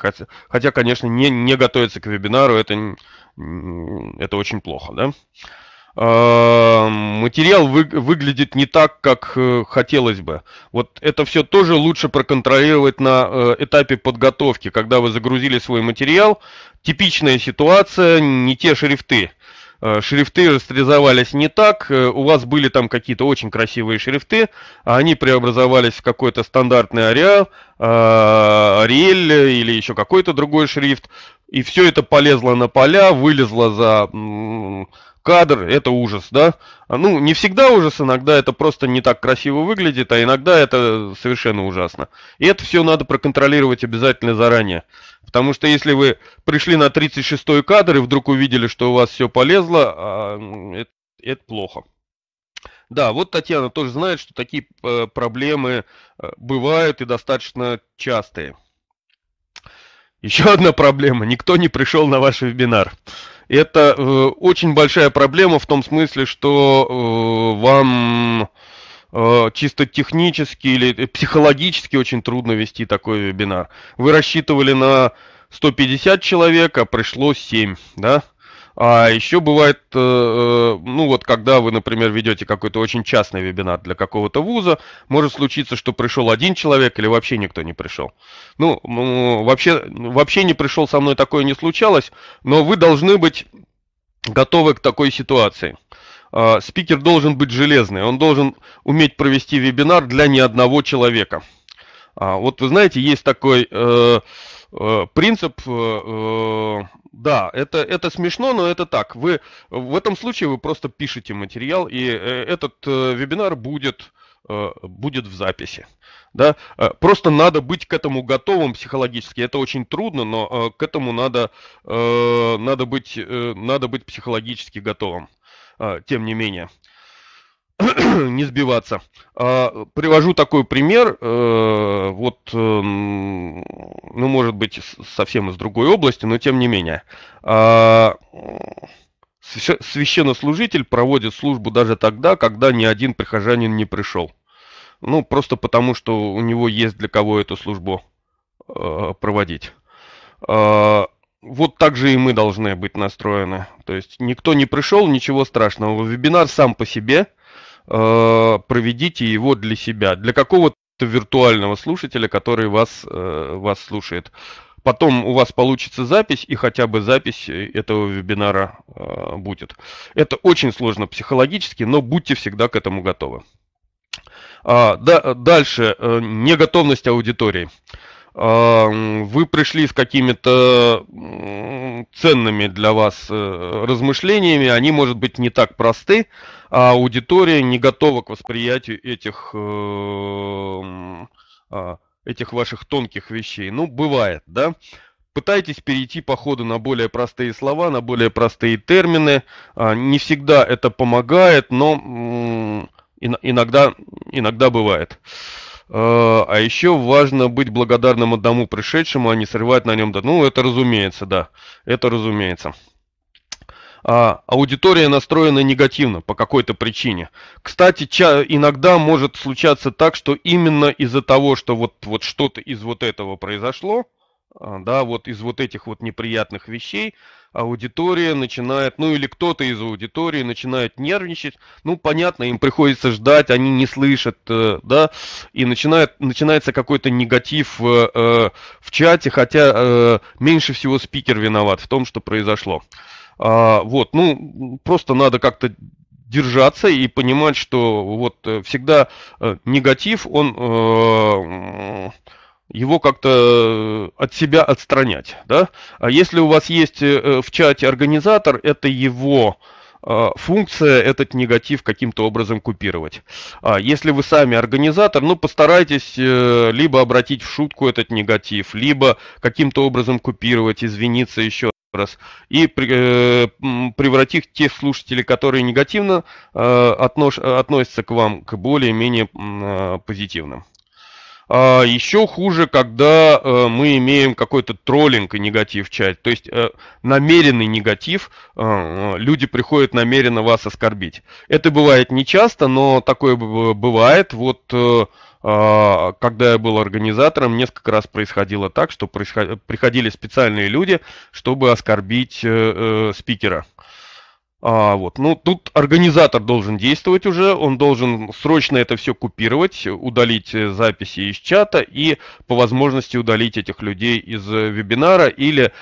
Хотя, конечно, не готовиться к вебинару, это очень плохо, да. Материал выглядит не так, как хотелось бы. Вот это все тоже лучше проконтролировать на этапе подготовки, когда вы загрузили свой материал. Типичная ситуация, не те шрифты. Шрифты растрезовались не так, у вас были там какие-то очень красивые шрифты, а они преобразовались в какой-то стандартный Ариэль или еще какой-то другой шрифт. И все это полезло на поля, вылезло за кадр, это ужас, да? Ну, не всегда ужас, иногда это просто не так красиво выглядит, а иногда это совершенно ужасно. И это все надо проконтролировать обязательно заранее. Потому что если вы пришли на 36-й кадр и вдруг увидели, что у вас все полезло, это плохо. Да, вот Татьяна тоже знает, что такие проблемы бывают и достаточно частые. Еще одна проблема. Никто не пришел на ваш вебинар. Это очень большая проблема в том смысле, что вам чисто технически или психологически очень трудно вести такой вебинар. Вы рассчитывали на 150 человек, а пришло 7, да? А еще бывает, ну вот когда вы, например, ведете какой-то очень частный вебинар для какого-то вуза, может случиться, что пришел один человек или вообще никто не пришел. Ну, вообще не пришел, со мной такое не случалось, но вы должны быть готовы к такой ситуации. Спикер должен быть железный, он должен уметь провести вебинар для ни одного человека. Вот вы знаете, есть такой принцип, да, это смешно, но это так. В этом случае вы просто пишете материал, и этот вебинар будет в записи. Да? Просто надо быть к этому готовым психологически. Это очень трудно, но к этому надо быть психологически готовым, тем не менее. Не сбиваться. Привожу такой пример, вот, ну, может быть, совсем из другой области, но тем не менее. Священнослужитель проводит службу даже тогда, когда ни один прихожанин не пришел. Ну, просто потому, что у него есть для кого эту службу проводить. Вот так же и мы должны быть настроены. То есть никто не пришел, ничего страшного. Вебинар сам по себе. Проведите его для себя, для какого-то виртуального слушателя, который вас слушает. Потом у вас получится запись, и хотя бы запись этого вебинара будет. Это очень сложно психологически, но будьте всегда к этому готовы. Дальше, неготовность аудитории. Вы пришли с какими-то ценными для вас размышлениями, они, может быть, не так просты, а аудитория не готова к восприятию этих ваших тонких вещей. Ну, бывает, да? Пытайтесь перейти по ходу на более простые слова, на более простые термины. Не всегда это помогает, но иногда бывает. А еще важно быть благодарным одному пришедшему, а не срывать на нем. Ну, это разумеется, да. Это разумеется. Аудитория настроена негативно по какой-то причине. Кстати, иногда может случаться так, что именно из-за того, что вот что-то из вот этого произошло, да, вот из вот этих вот неприятных вещей, аудитория начинает, ну или кто-то из аудитории начинает нервничать, ну понятно, им приходится ждать, они не слышат, да, и начинается какой-то негатив в чате, хотя меньше всего спикер виноват в том, что произошло. Вот, ну просто надо как-то держаться и понимать, что вот всегда негатив, его как-то от себя отстранять, да? А если у вас есть в чате организатор, это его функция этот негатив каким-то образом купировать. А если вы сами организатор, ну постарайтесь либо обратить в шутку этот негатив, либо каким-то образом купировать, извиниться еще раз и превратить тех слушателей, которые негативно относятся к вам, к более-менее позитивным. Еще хуже, когда мы имеем какой-то троллинг и негатив в чате, то есть намеренный негатив, люди приходят намеренно вас оскорбить. Это бывает не часто, но такое бывает. Вот когда я был организатором, несколько раз происходило так, что приходили специальные люди, чтобы оскорбить спикера. Вот. Ну, тут организатор должен действовать уже, он должен срочно это все купировать, удалить записи из чата и по возможности удалить этих людей из вебинара или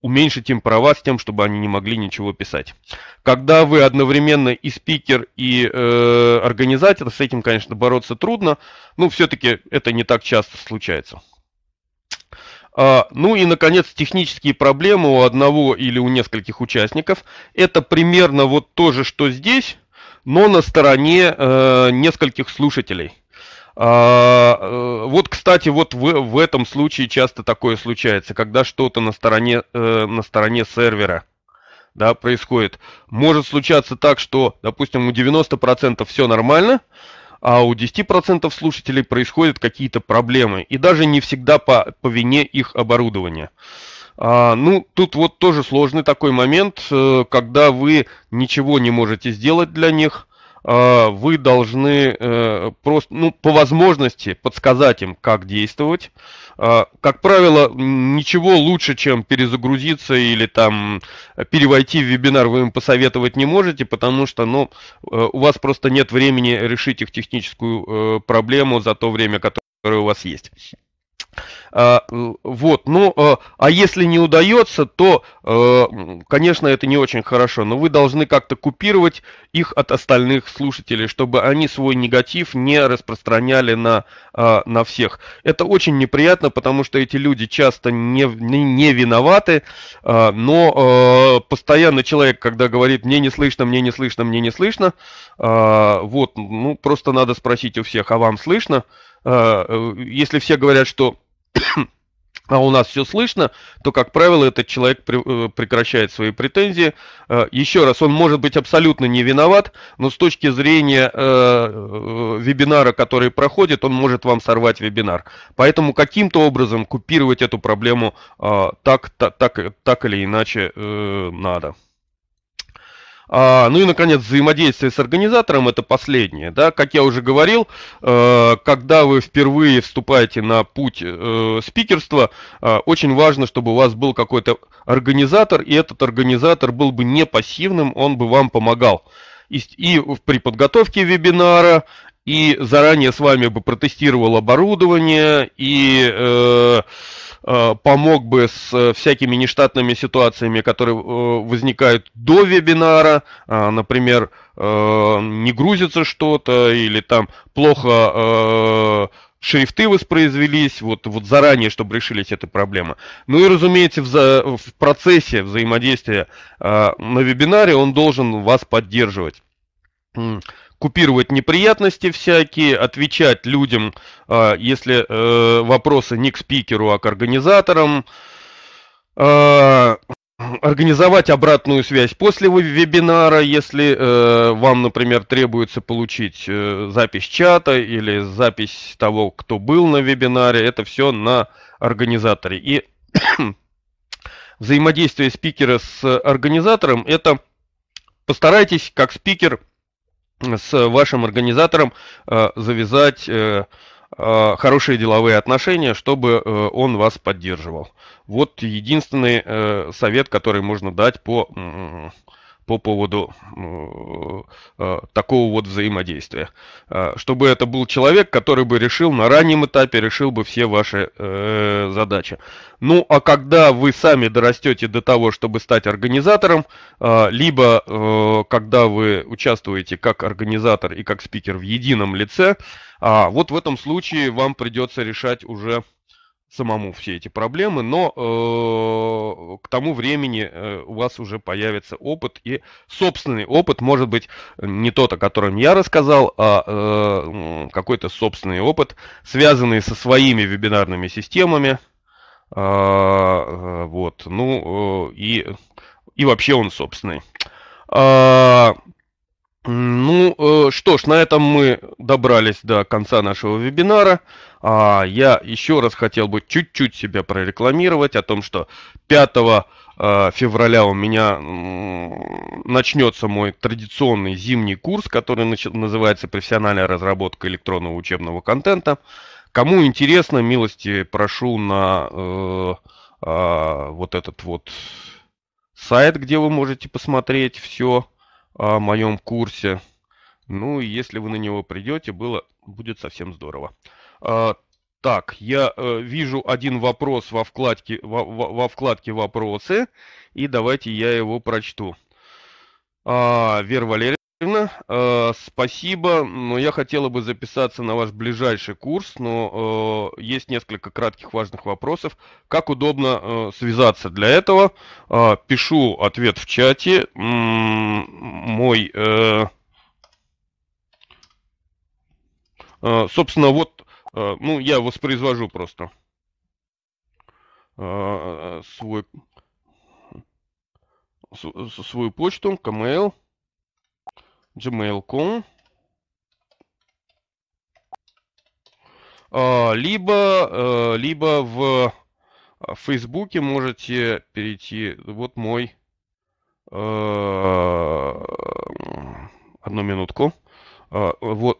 уменьшить им права с тем, чтобы они не могли ничего писать. Когда вы одновременно и спикер, и организатор, с этим, конечно, бороться трудно, но все-таки это не так часто случается. Ну и, наконец, технические проблемы у одного или у нескольких участников. Это примерно вот то же, что здесь, но на стороне нескольких слушателей. Вот, кстати, вот в этом случае часто такое случается, когда что-то на стороне сервера, да, происходит. Может случаться так, что, допустим, у 90% все нормально, а у 10% слушателей происходят какие-то проблемы, и даже не всегда по вине их оборудования. Ну, тут вот тоже сложный такой момент, когда вы ничего не можете сделать для них, вы должны просто, ну, по возможности подсказать им, как действовать. Как правило, ничего лучше, чем перезагрузиться или там перевойти в вебинар, вы им посоветовать не можете, потому что, ну, у вас просто нет времени решить их техническую проблему за то время, которое у вас есть. Вот, ну, а если не удается, то, конечно, это не очень хорошо, но вы должны как-то купировать их от остальных слушателей, чтобы они свой негатив не распространяли на всех. Это очень неприятно, потому что эти люди часто не виноваты, но постоянно человек, когда говорит «мне не слышно, мне не слышно, мне не слышно», вот, ну, просто надо спросить у всех «а вам слышно?». Если все говорят, что «а у нас все слышно», то, как правило, этот человек прекращает свои претензии. Еще раз, он может быть абсолютно не виноват, но с точки зрения вебинара, который проходит, он может вам сорвать вебинар. Поэтому каким-то образом купировать эту проблему так или иначе надо. Ну и, наконец, взаимодействие с организатором – это последнее. Да? Как я уже говорил, когда вы впервые вступаете на путь спикерства, очень важно, чтобы у вас был какой-то организатор, и этот организатор был бы не пассивным, он бы вам помогал. И при подготовке вебинара, и заранее с вами бы протестировал оборудование, и помог бы с всякими нештатными ситуациями, которые возникают до вебинара, например, не грузится что-то или там плохо шрифты воспроизвелись, вот заранее, чтобы решились эти проблемы. Ну и, разумеется, в процессе взаимодействия на вебинаре он должен вас поддерживать. купировать неприятности всякие, отвечать людям, если вопросы не к спикеру, а к организаторам, организовать обратную связь после вебинара, если вам, например, требуется получить запись чата или запись того, кто был на вебинаре, это все на организаторе. И взаимодействие спикера с организатором, это постарайтесь, как спикер, с вашим организатором завязать хорошие деловые отношения, чтобы он вас поддерживал. Вот единственный совет, который можно дать по поводу такого вот взаимодействия. Чтобы это был человек, который бы решил на раннем этапе, решил бы все ваши задачи. Ну, а когда вы сами дорастете до того, чтобы стать организатором, либо когда вы участвуете как организатор и как спикер в едином лице, вот в этом случае вам придется решать уже самому все эти проблемы, но к тому времени у вас уже появится опыт, и собственный опыт, может быть, не тот, о котором я рассказал, а какой-то собственный опыт, связанный со своими вебинарными системами, вот, ну, и вообще он собственный. Ну что ж, на этом мы добрались до конца нашего вебинара. Я еще раз хотел бы чуть-чуть себя прорекламировать о том, что 5 февраля у меня начнется мой традиционный зимний курс, который называется «Профессиональная разработка электронного учебного контента». Кому интересно, милости прошу на вот этот вот сайт, где вы можете посмотреть все о моем курсе. Ну и если вы на него придете, будет совсем здорово. Так, я вижу один вопрос во вкладке «Вопросы», и давайте я его прочту. Вера Валерьевна, спасибо, но я хотела бы записаться на ваш ближайший курс, но есть несколько кратких важных вопросов. Как удобно связаться для этого? Пишу ответ в чате. Мой, собственно, вот, ну, я воспроизвожу просто свою почту, Gmail, gmail.com, либо в Фейсбуке можете перейти, вот мой, одну минутку, вот,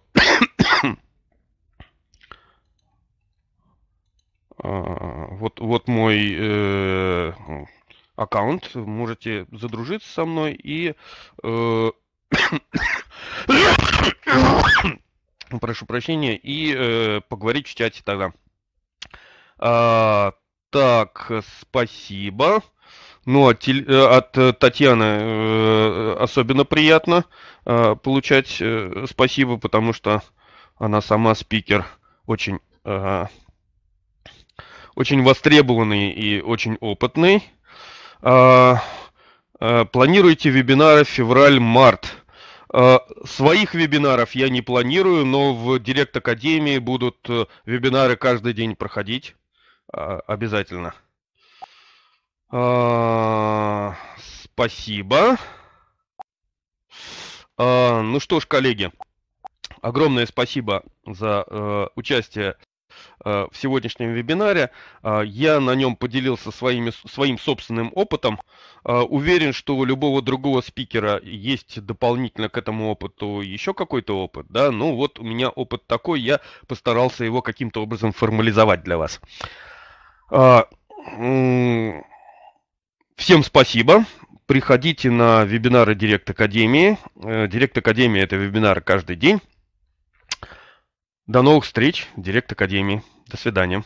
вот мой аккаунт, можете задружиться со мной и прошу прощения, и поговорить в чате тогда. Так, спасибо. Ну, от Татьяны особенно приятно получать спасибо, потому что она сама спикер, очень, очень востребованный и очень опытный. Планируете вебинары февраль-март? Своих вебинаров я не планирую, но в Директ-Академии будут вебинары каждый день проходить обязательно. Спасибо. Ну что ж, коллеги, огромное спасибо за участие в сегодняшнем вебинаре. Я на нем поделился своим собственным опытом. Уверен, что у любого другого спикера есть дополнительно к этому опыту еще какой-то опыт. Да? Ну вот у меня опыт такой, я постарался его каким-то образом формализовать для вас. Всем спасибо. Приходите на вебинары Директ-Академии. Директ-Академия – это вебинары каждый день. До новых встреч в Директ-Академии. До свидания.